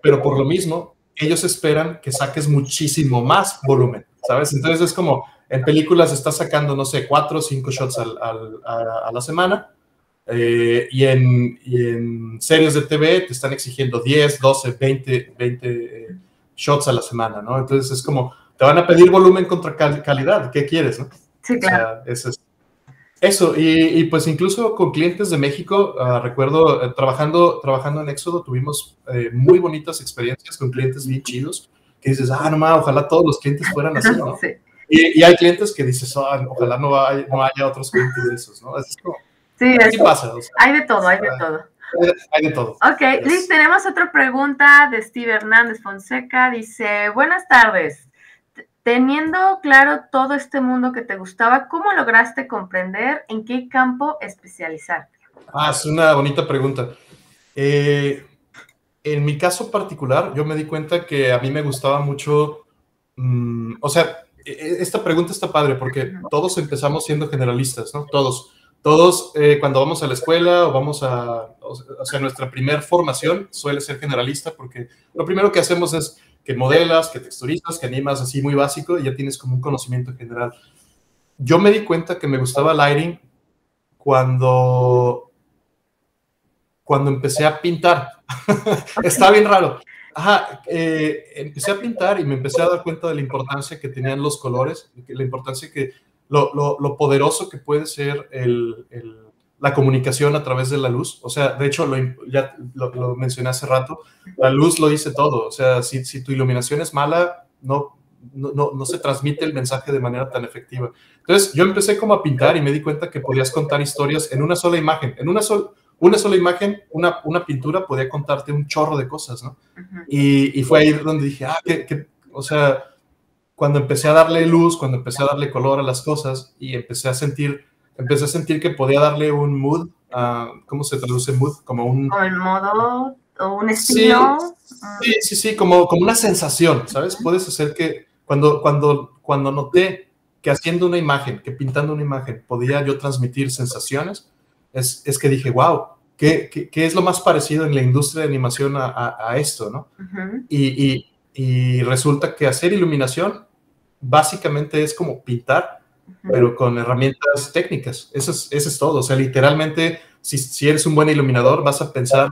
pero por lo mismo, ellos esperan que saques muchísimo más volumen, ¿sabes? Entonces, es como... En películas estás sacando, no sé, 4 o 5 shots a la semana. Y en series de TV te están exigiendo 10, 12, 20 shots a la semana, ¿no? Entonces es como, te van a pedir volumen contra calidad. ¿Qué quieres, no? Sí, claro. O sea, eso. Y pues incluso con clientes de México, recuerdo, trabajando en Exodo, tuvimos muy bonitas experiencias con clientes bien chidos. Que dices, ah, no más, ojalá todos los clientes fueran así, ¿no? Sí. Y hay clientes que dices, oh, ojalá no haya otros clientes de esos, ¿no? Es como, sí, así pasa. O sea, hay de todo, hay de todo. Hay de todo. Ok, es... Liz, tenemos otra pregunta de Steve Hernández Fonseca. Dice, buenas tardes. Teniendo claro todo este mundo que te gustaba, ¿cómo lograste comprender en qué campo especializarte? Ah, es una bonita pregunta. En mi caso particular, yo me di cuenta que a mí me gustaba mucho, o sea... Esta pregunta está padre porque todos empezamos siendo generalistas, ¿no? Todos cuando vamos a la escuela o vamos a... O sea, nuestra primera formación suele ser generalista porque lo primero que hacemos es que modelas, que texturizas, que animas así muy básico y ya tienes como un conocimiento general. Yo me di cuenta que me gustaba lighting cuando empecé a pintar. Está bien raro. Ajá, empecé a pintar y me empecé a dar cuenta de la importancia que tenían los colores, la importancia que, lo poderoso que puede ser la comunicación a través de la luz. O sea, de hecho, ya lo mencioné hace rato, la luz lo dice todo. O sea, si tu iluminación es mala, no se transmite el mensaje de manera tan efectiva. Entonces, yo empecé como a pintar y me di cuenta que podías contar historias en una sola imagen, en una sola imagen, una pintura podía contarte un chorro de cosas, ¿no? Y fue ahí donde dije, o sea, cuando empecé a darle luz, cuando empecé a darle color a las cosas y empecé a sentir que podía darle un mood, ¿cómo se traduce mood? Como un... O el modo, o un estilo. Sí, como una sensación, ¿sabes? Puedes hacer que, cuando noté que haciendo una imagen, que pintando una imagen, podía yo transmitir sensaciones, es que dije, wow, ¿qué es lo más parecido en la industria de animación a esto, ¿no? Y resulta que hacer iluminación básicamente es como pintar, pero con herramientas técnicas. Eso es todo. O sea, literalmente, si eres un buen iluminador, vas a pensar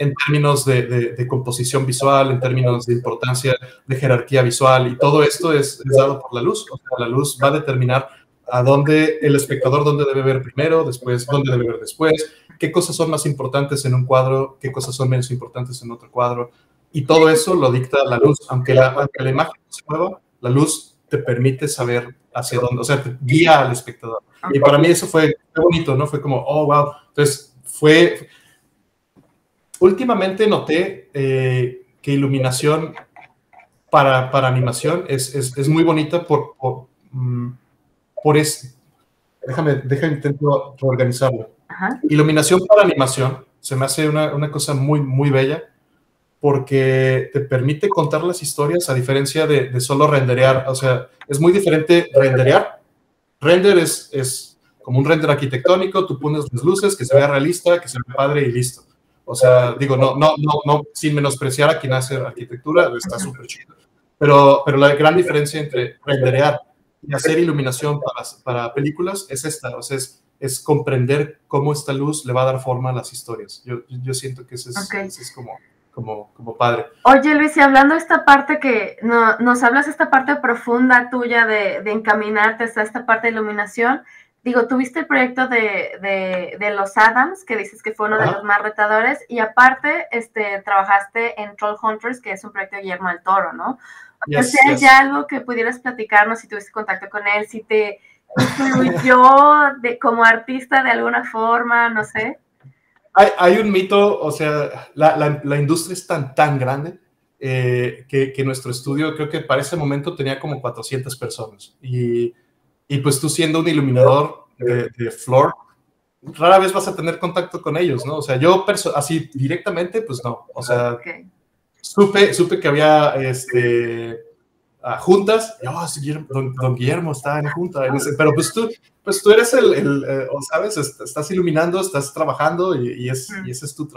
en términos de composición visual, en términos de importancia de jerarquía visual, y todo esto es dado por la luz. O sea, la luz va a determinar a dónde el espectador, dónde debe ver primero, después, dónde debe ver después, qué cosas son más importantes en un cuadro, qué cosas son menos importantes en otro cuadro. Y todo eso lo dicta la luz. Aunque la imagen no se mueva, la luz te permite saber hacia dónde, o sea, te guía al espectador. Y para mí eso fue bonito, ¿no? Fue como, oh, wow. Entonces, últimamente noté que iluminación para animación es muy bonita déjame intento reorganizarlo. Ajá. Iluminación para animación se me hace una cosa muy, muy bella porque te permite contar las historias a diferencia de solo renderear. O sea, es muy diferente renderear. Render es como un render arquitectónico, tú pones las luces, que se vea realista, que se vea padre y listo. O sea, digo, no sin menospreciar a quien hace arquitectura, está súper chido. Pero la gran diferencia entre renderear y hacer iluminación para películas es esta, o sea, es comprender cómo esta luz le va a dar forma a las historias. Yo siento que ese es como como padre. Oye, Luis, y hablando de esta parte que nos hablas, esta parte profunda tuya de encaminarte hasta esta parte de iluminación, digo, tuviste el proyecto de los Addams, que dices que fue uno de los más retadores, y aparte trabajaste en Trollhunters, que es un proyecto de Guillermo del Toro, ¿no? O sea, ¿hay algo que pudieras platicarnos si tuviste contacto con él, si te influyó como artista de alguna forma, no sé? Hay un mito, o sea, la industria es tan grande que nuestro estudio, creo que para ese momento tenía como 400 personas. Y pues tú siendo un iluminador de floor, rara vez vas a tener contacto con ellos, ¿no? O sea, yo así directamente, pues no. O sea, supe que había juntas. Oh, sí, don Guillermo está en junta. Pero pues tú eres ¿sabes? Estás iluminando, estás trabajando y ese es tu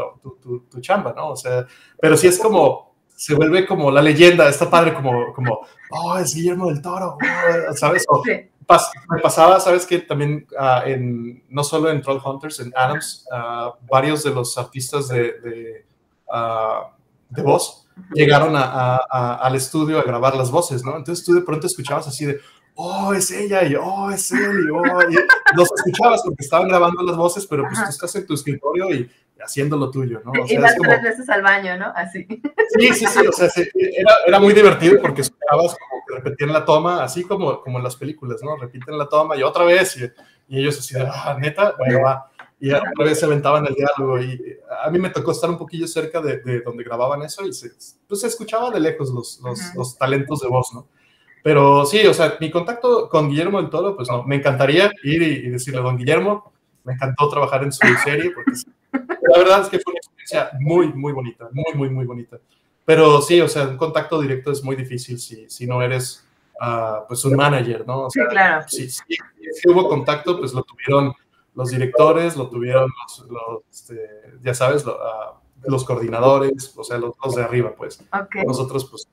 chamba, ¿no? O sea, pero sí es como, se vuelve como la leyenda, está padre como oh, es Guillermo del Toro, oh, ¿sabes? O, me pasaba, ¿sabes qué? También no solo en Trollhunters, en Addams, varios de los artistas de voz llegaron al estudio a grabar las voces, ¿no? Entonces tú de pronto escuchabas así de, oh, es ella, y oh, es él, y oh, y los escuchabas porque estaban grabando las voces, pero pues tú estás en tu escritorio y haciendo lo tuyo, ¿no? O sea, ibas como 3 veces al baño, ¿no? Así. Sí, o sea, sí, era muy divertido porque escuchabas como que repetían la toma, así como en las películas, ¿no? Repiten la toma y otra vez, y ellos así, ah, neta, bueno, va. Y otra vez se aventaban el diálogo, y a mí me tocó estar un poquillo cerca de donde grababan eso, y pues se escuchaba de lejos los talentos de voz, ¿no? Pero sí, o sea, mi contacto con Guillermo del Toro, pues no, me encantaría ir y decirle a don Guillermo, me encantó trabajar en su serie, porque la verdad es que fue una experiencia muy, muy bonita, muy bonita. Pero sí, o sea, un contacto directo es muy difícil si no eres, pues, un manager, ¿no? O sea, sí, claro. Si hubo contacto, pues lo tuvieron los directores, lo tuvieron ya sabes, los coordinadores, o sea, los de arriba, pues. Okay. Nosotros, pues.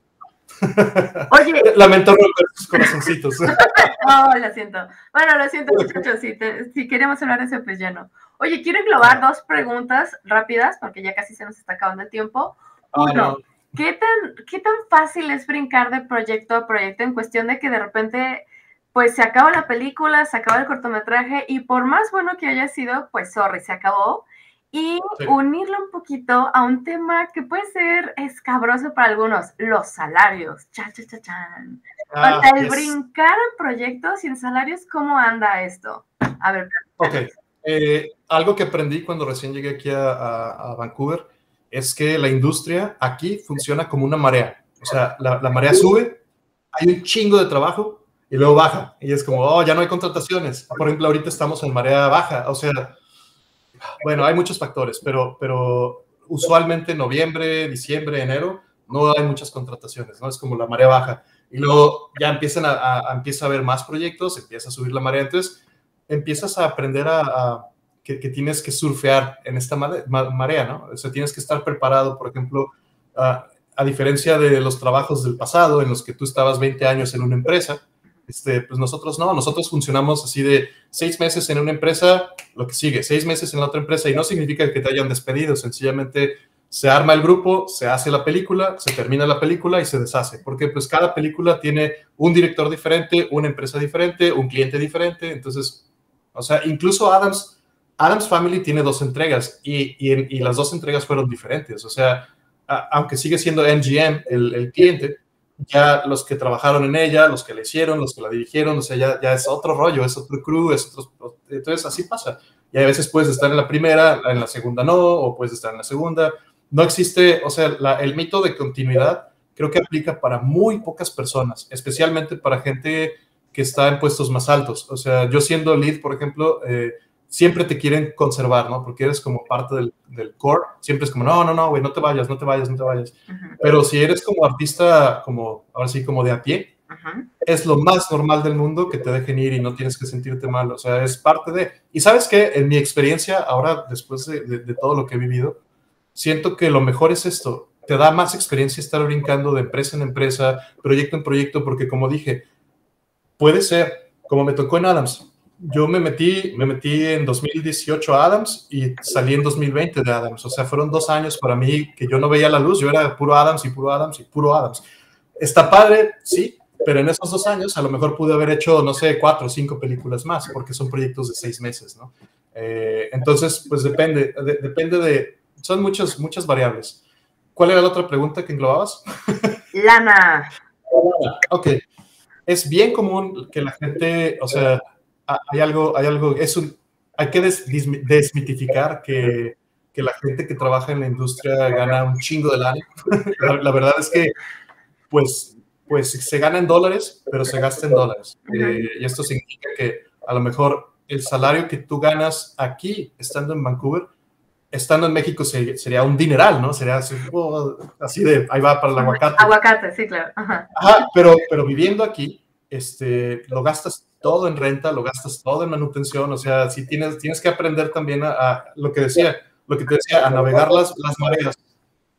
Oye, lamento romper sus corazoncitos. No, lo siento. Bueno, lo siento, muchachos. Si queremos hablar de eso, pues ya no. Oye, quiero englobar 2 preguntas rápidas porque ya casi se nos está acabando el tiempo. Uno, ¿qué tan fácil es brincar de proyecto a proyecto en cuestión de que de repente pues se acaba la película, se acaba el cortometraje y por más bueno que haya sido, pues sorry, se acabó? Y unirlo un poquito a un tema que puede ser escabroso para algunos, los salarios. Chan. El brincar en proyectos y en salarios, ¿cómo anda esto? A ver. Ok. Algo que aprendí cuando recién llegué aquí a Vancouver es que la industria aquí funciona como una marea. O sea, la marea sube, hay un chingo de trabajo y luego baja. Y es como, oh, ya no hay contrataciones. Por ejemplo, ahorita estamos en marea baja. O sea, bueno, hay muchos factores, pero usualmente noviembre, diciembre, enero, no hay muchas contrataciones, ¿no? Es como la marea baja. Y luego ya empieza a haber más proyectos, empieza a subir la marea. Entonces, empiezas a aprender que tienes que surfear en esta marea, ¿no? O sea, tienes que estar preparado, por ejemplo, a diferencia de los trabajos del pasado en los que tú estabas 20 años en una empresa, pues nosotros funcionamos así de 6 meses en una empresa, lo que sigue, 6 meses en la otra empresa, y no significa que te hayan despedido, sencillamente se arma el grupo, se hace la película, se termina la película y se deshace, porque pues cada película tiene un director diferente, una empresa diferente, un cliente diferente, entonces, o sea, incluso Addams Family tiene 2 entregas, y las 2 entregas fueron diferentes, o sea, aunque sigue siendo MGM el cliente, ya los que trabajaron en ella, los que la hicieron, los que la dirigieron, o sea, ya es otro rollo, es otro crew, entonces así pasa. Y a veces puedes estar en la primera, en la segunda no, o puedes estar en la segunda. No existe, o sea, el mito de continuidad creo que aplica para muy pocas personas, especialmente para gente que está en puestos más altos. O sea, yo siendo lead, por ejemplo, siempre te quieren conservar, ¿no? Porque eres como parte del core, siempre es como, no, güey, no te vayas. Uh-huh. Pero si eres como artista, como, ahora sí, como de a pie, uh-huh, es lo más normal del mundo que te dejen ir y no tienes que sentirte mal, o sea, es parte de. Y ¿sabes qué? En mi experiencia, ahora, después de todo lo que he vivido, siento que lo mejor es esto, te da más experiencia estar brincando de empresa en empresa, proyecto en proyecto, porque como dije, puede ser, como me tocó en Addams, Yo me metí en 2018 a Addams y salí en 2020 de Addams. O sea, fueron 2 años para mí que yo no veía la luz. Yo era puro Addams y puro Addams y puro Addams. Está padre, sí, pero en esos 2 años a lo mejor pude haber hecho, no sé, 4 o 5 películas más, porque son proyectos de 6 meses, ¿no? Entonces, pues depende de... Son muchas variables. ¿Cuál era la otra pregunta que englobabas? Lana. Ok. Es bien común que la gente, o sea... Hay algo, hay que desmitificar que la gente que trabaja en la industria gana un chingo de lana. La verdad es que, pues se gana en dólares, pero se gasta en dólares. Y esto significa que a lo mejor el salario que tú ganas aquí, estando en Vancouver, estando en México sería un dineral, ¿no? Sería así, oh, así de, ahí va para el aguacate. Aguacate, sí, claro. Ajá, pero viviendo aquí, lo gastas todo en renta, lo gastas todo en manutención, o sea, sí tienes que aprender también a lo que te decía, a navegar las mareas,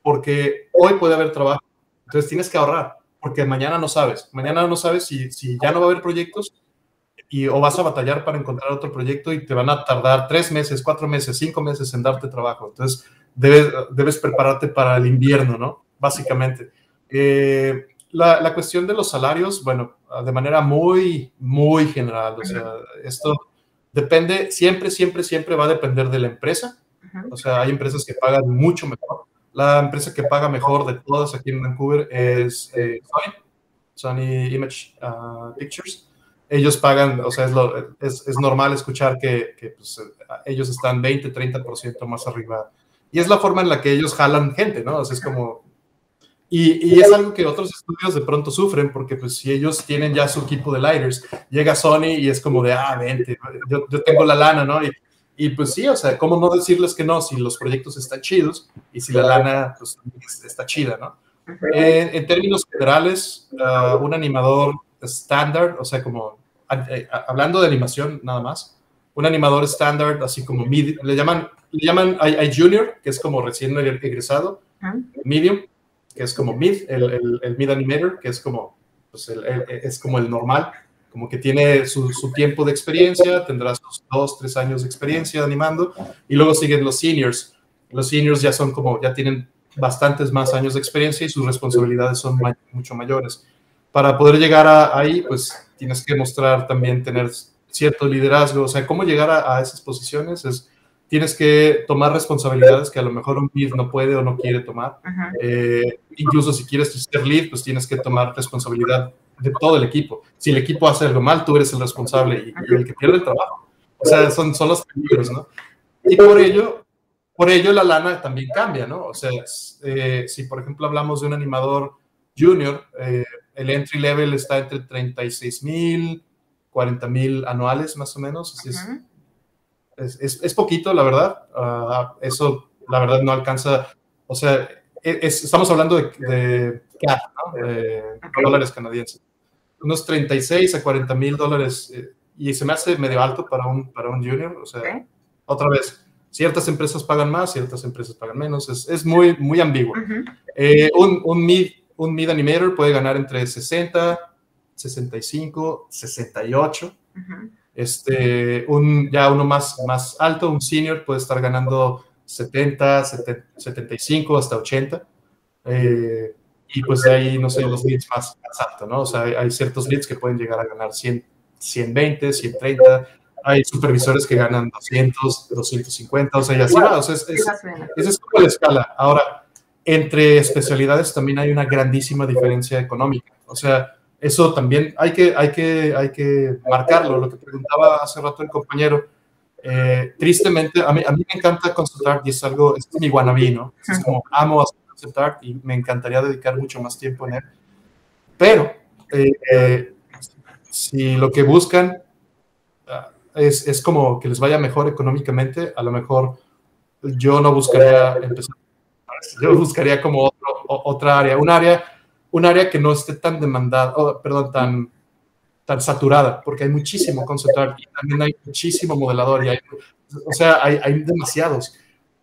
porque hoy puede haber trabajo, entonces tienes que ahorrar, porque mañana no sabes si ya no va a haber proyectos, o vas a batallar para encontrar otro proyecto y te van a tardar 3 meses, 4 meses, 5 meses en darte trabajo, entonces debes prepararte para el invierno, ¿no? Básicamente. La cuestión de los salarios, bueno, de manera muy, muy general, o sea, esto depende, siempre va a depender de la empresa, o sea, hay empresas que pagan mucho mejor. La empresa que paga mejor de todas aquí en Vancouver es Sony Image Pictures. Ellos pagan, o sea, es normal escuchar que pues, ellos están 20, 30% más arriba. Y es la forma en la que ellos jalan gente, ¿no? O sea, es como... Y es algo que otros estudios de pronto sufren, porque pues si ellos tienen ya su equipo de lighters, llega Sony y es como de, vente, yo tengo la lana, ¿no? Y pues sí, o sea, ¿cómo no decirles que no si los proyectos están chidos y si la lana pues, está chida, ¿no? En términos generales, un animador estándar, o sea, como, hablando de animación nada más, un animador estándar, así como medium, le llaman hay junior, que es como recién egresado, medium, que es como mid, el mid animator, que es como, pues es como el normal, como que tiene su tiempo de experiencia, tendrá sus 2, 3 años de experiencia animando, y luego siguen los seniors. Los seniors ya son como, ya tienen bastantes más años de experiencia y sus responsabilidades son mucho mayores. Para poder llegar ahí, pues tienes que mostrar también tener cierto liderazgo, o sea, cómo llegar a esas posiciones es... Tienes que tomar responsabilidades que a lo mejor un lead no puede o no quiere tomar. Incluso si quieres ser lead, pues tienes que tomar responsabilidad de todo el equipo. Si el equipo hace algo mal, tú eres el responsable y el que pierde el trabajo. O sea, son los peligros, ¿no? Y por ello la lana también cambia, ¿no? O sea, si por ejemplo hablamos de un animador junior, el entry level está entre 36,000 y 40,000 anuales más o menos. Así es. Es poquito, la verdad. Eso, la verdad, no alcanza. O sea, estamos hablando de CAD, ¿no? Dólares canadienses. Unos 36 a 40 mil dólares. Y se me hace medio alto para un junior. O sea, otra vez, ciertas empresas pagan más, ciertas empresas pagan menos. Es muy, muy ambiguo. Un mid animator puede ganar entre 60, 65, 68. Ya uno más alto, un senior, puede estar ganando 70, 75, hasta 80. Y pues de ahí, no sé, los leads más altos, ¿no? O sea, hay ciertos leads que pueden llegar a ganar 100, 120, 130. Hay supervisores que ganan 200, 250, o sea, y así va. O sea, esa es como la escala. Ahora, entre especialidades también hay una grandísima diferencia económica. O sea, eso también hay que marcarlo, lo que preguntaba hace rato el compañero. Tristemente, a mí me encanta concept art y es algo, es mi wannabe, ¿no? Es como amo hacer concept art y me encantaría dedicar mucho más tiempo en él. Pero, si lo que buscan es como que les vaya mejor económicamente, a lo mejor yo no buscaría empezar. Yo buscaría como otra área, un área que no esté tan demandada, tan saturada, porque hay muchísimo concept art y también hay muchísimo modelador, hay demasiados.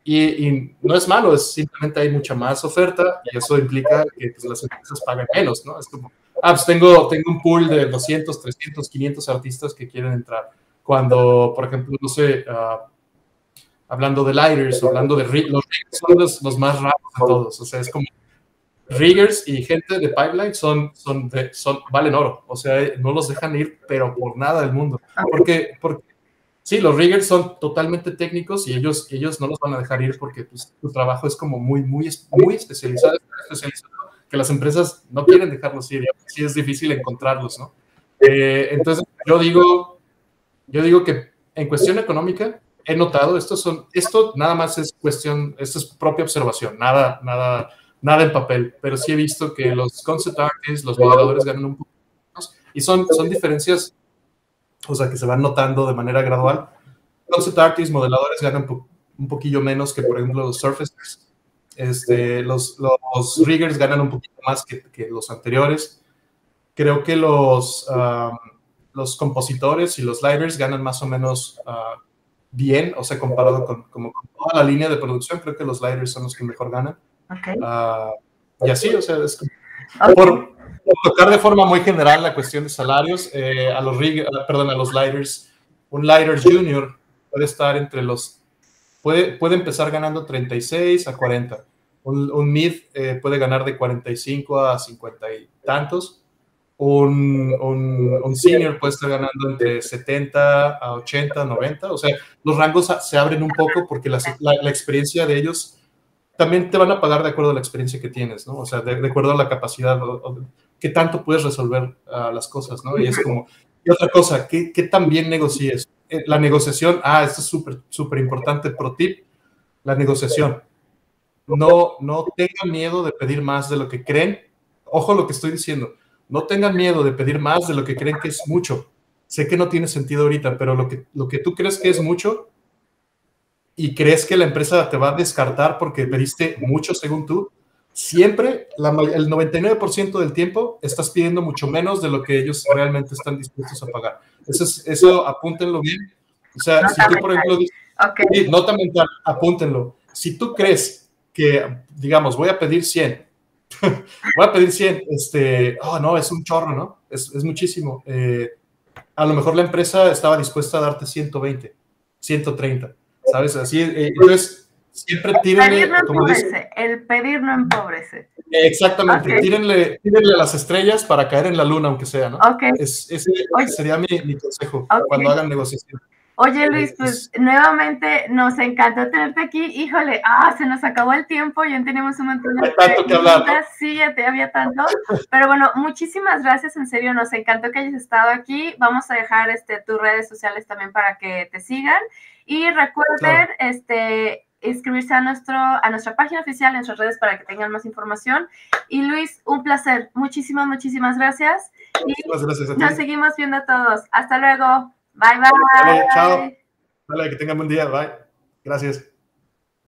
Y no es malo, es simplemente hay mucha más oferta y eso implica que pues, las empresas pagan menos, ¿no? Es como, pues tengo un pool de 200, 300, 500 artistas que quieren entrar. Cuando, por ejemplo, no sé, hablando de lighters, hablando de riggers, los riggers son los más raros de todos. O sea, es como riggers y gente de pipeline son valen oro. O sea, no los dejan ir, pero por nada del mundo. Porque sí, los riggers son totalmente técnicos y ellos no los van a dejar ir porque pues, su trabajo es como muy especializado, que las empresas no quieren dejarlos ir. Sí es difícil encontrarlos, ¿no? Entonces, yo digo que en cuestión económica he notado, esto nada más es cuestión, esto es propia observación, nada en papel, pero sí he visto que los concept artists, los modeladores ganan un poco menos y son diferencias, o sea, que se van notando de manera gradual. Concept artists, modeladores ganan un poquillo menos que, por ejemplo, los surfacers. Los riggers ganan un poquito más que los anteriores. Creo que los compositores y los lighters ganan más o menos bien, o sea, comparado con toda la línea de producción, creo que los lighters son los que mejor ganan. Okay. Y así, o sea, es como... Okay. Tocar de forma muy general la cuestión de salarios, a los lighters, un lighter junior puede estar entre los, puede empezar ganando 36 a 40, un mid puede ganar de 45 a 50 y tantos, un senior puede estar ganando entre 70 a 80, 90, o sea, los rangos se abren un poco porque la experiencia de ellos también te van a pagar de acuerdo a la experiencia que tienes, ¿no? O sea, de acuerdo a la capacidad, qué tanto puedes resolver las cosas, ¿no? Y es como, y otra cosa, ¿qué tan bien negocies? La negociación, esto es súper importante, pro tip, la negociación. No tengan miedo de pedir más de lo que creen, ojo lo que estoy diciendo, no tengan miedo de pedir más de lo que creen que es mucho. Sé que no tiene sentido ahorita, pero lo que tú crees que es mucho, y crees que la empresa te va a descartar porque pediste mucho según tú, siempre, el 99% del tiempo, estás pidiendo mucho menos de lo que ellos realmente están dispuestos a pagar. Eso apúntenlo bien. O sea, nota si tú, por ejemplo, dices, okay, nota mental, apúntenlo. Si tú crees que, digamos, voy a pedir 100, no, es un chorro, ¿no? Es muchísimo. A lo mejor la empresa estaba dispuesta a darte 120, 130. ¿Sabes? Así, entonces, siempre tírenle, como dice, el pedir no empobrece. Exactamente, okay. tírenle a las estrellas para caer en la luna, aunque sea, ¿no? Okay. Ese sería mi consejo, okay, cuando hagan negociación. Oye, Luis, pues nuevamente nos encantó tenerte aquí. Híjole, se nos acabó el tiempo, ya tenemos un montón de preguntas. Sí, ya te había tanto. Pero bueno, muchísimas gracias, en serio, nos encantó que hayas estado aquí. Vamos a dejar tus redes sociales también para que te sigan. Y recuerden, claro, inscribirse a nuestra página oficial, en sus redes, para que tengan más información. Y Luis, un placer. Muchísimas gracias. Muchísimas gracias a ti. Nos seguimos viendo a todos. Hasta luego. Bye. Chao. Vale, que tengan buen día. Bye. Gracias.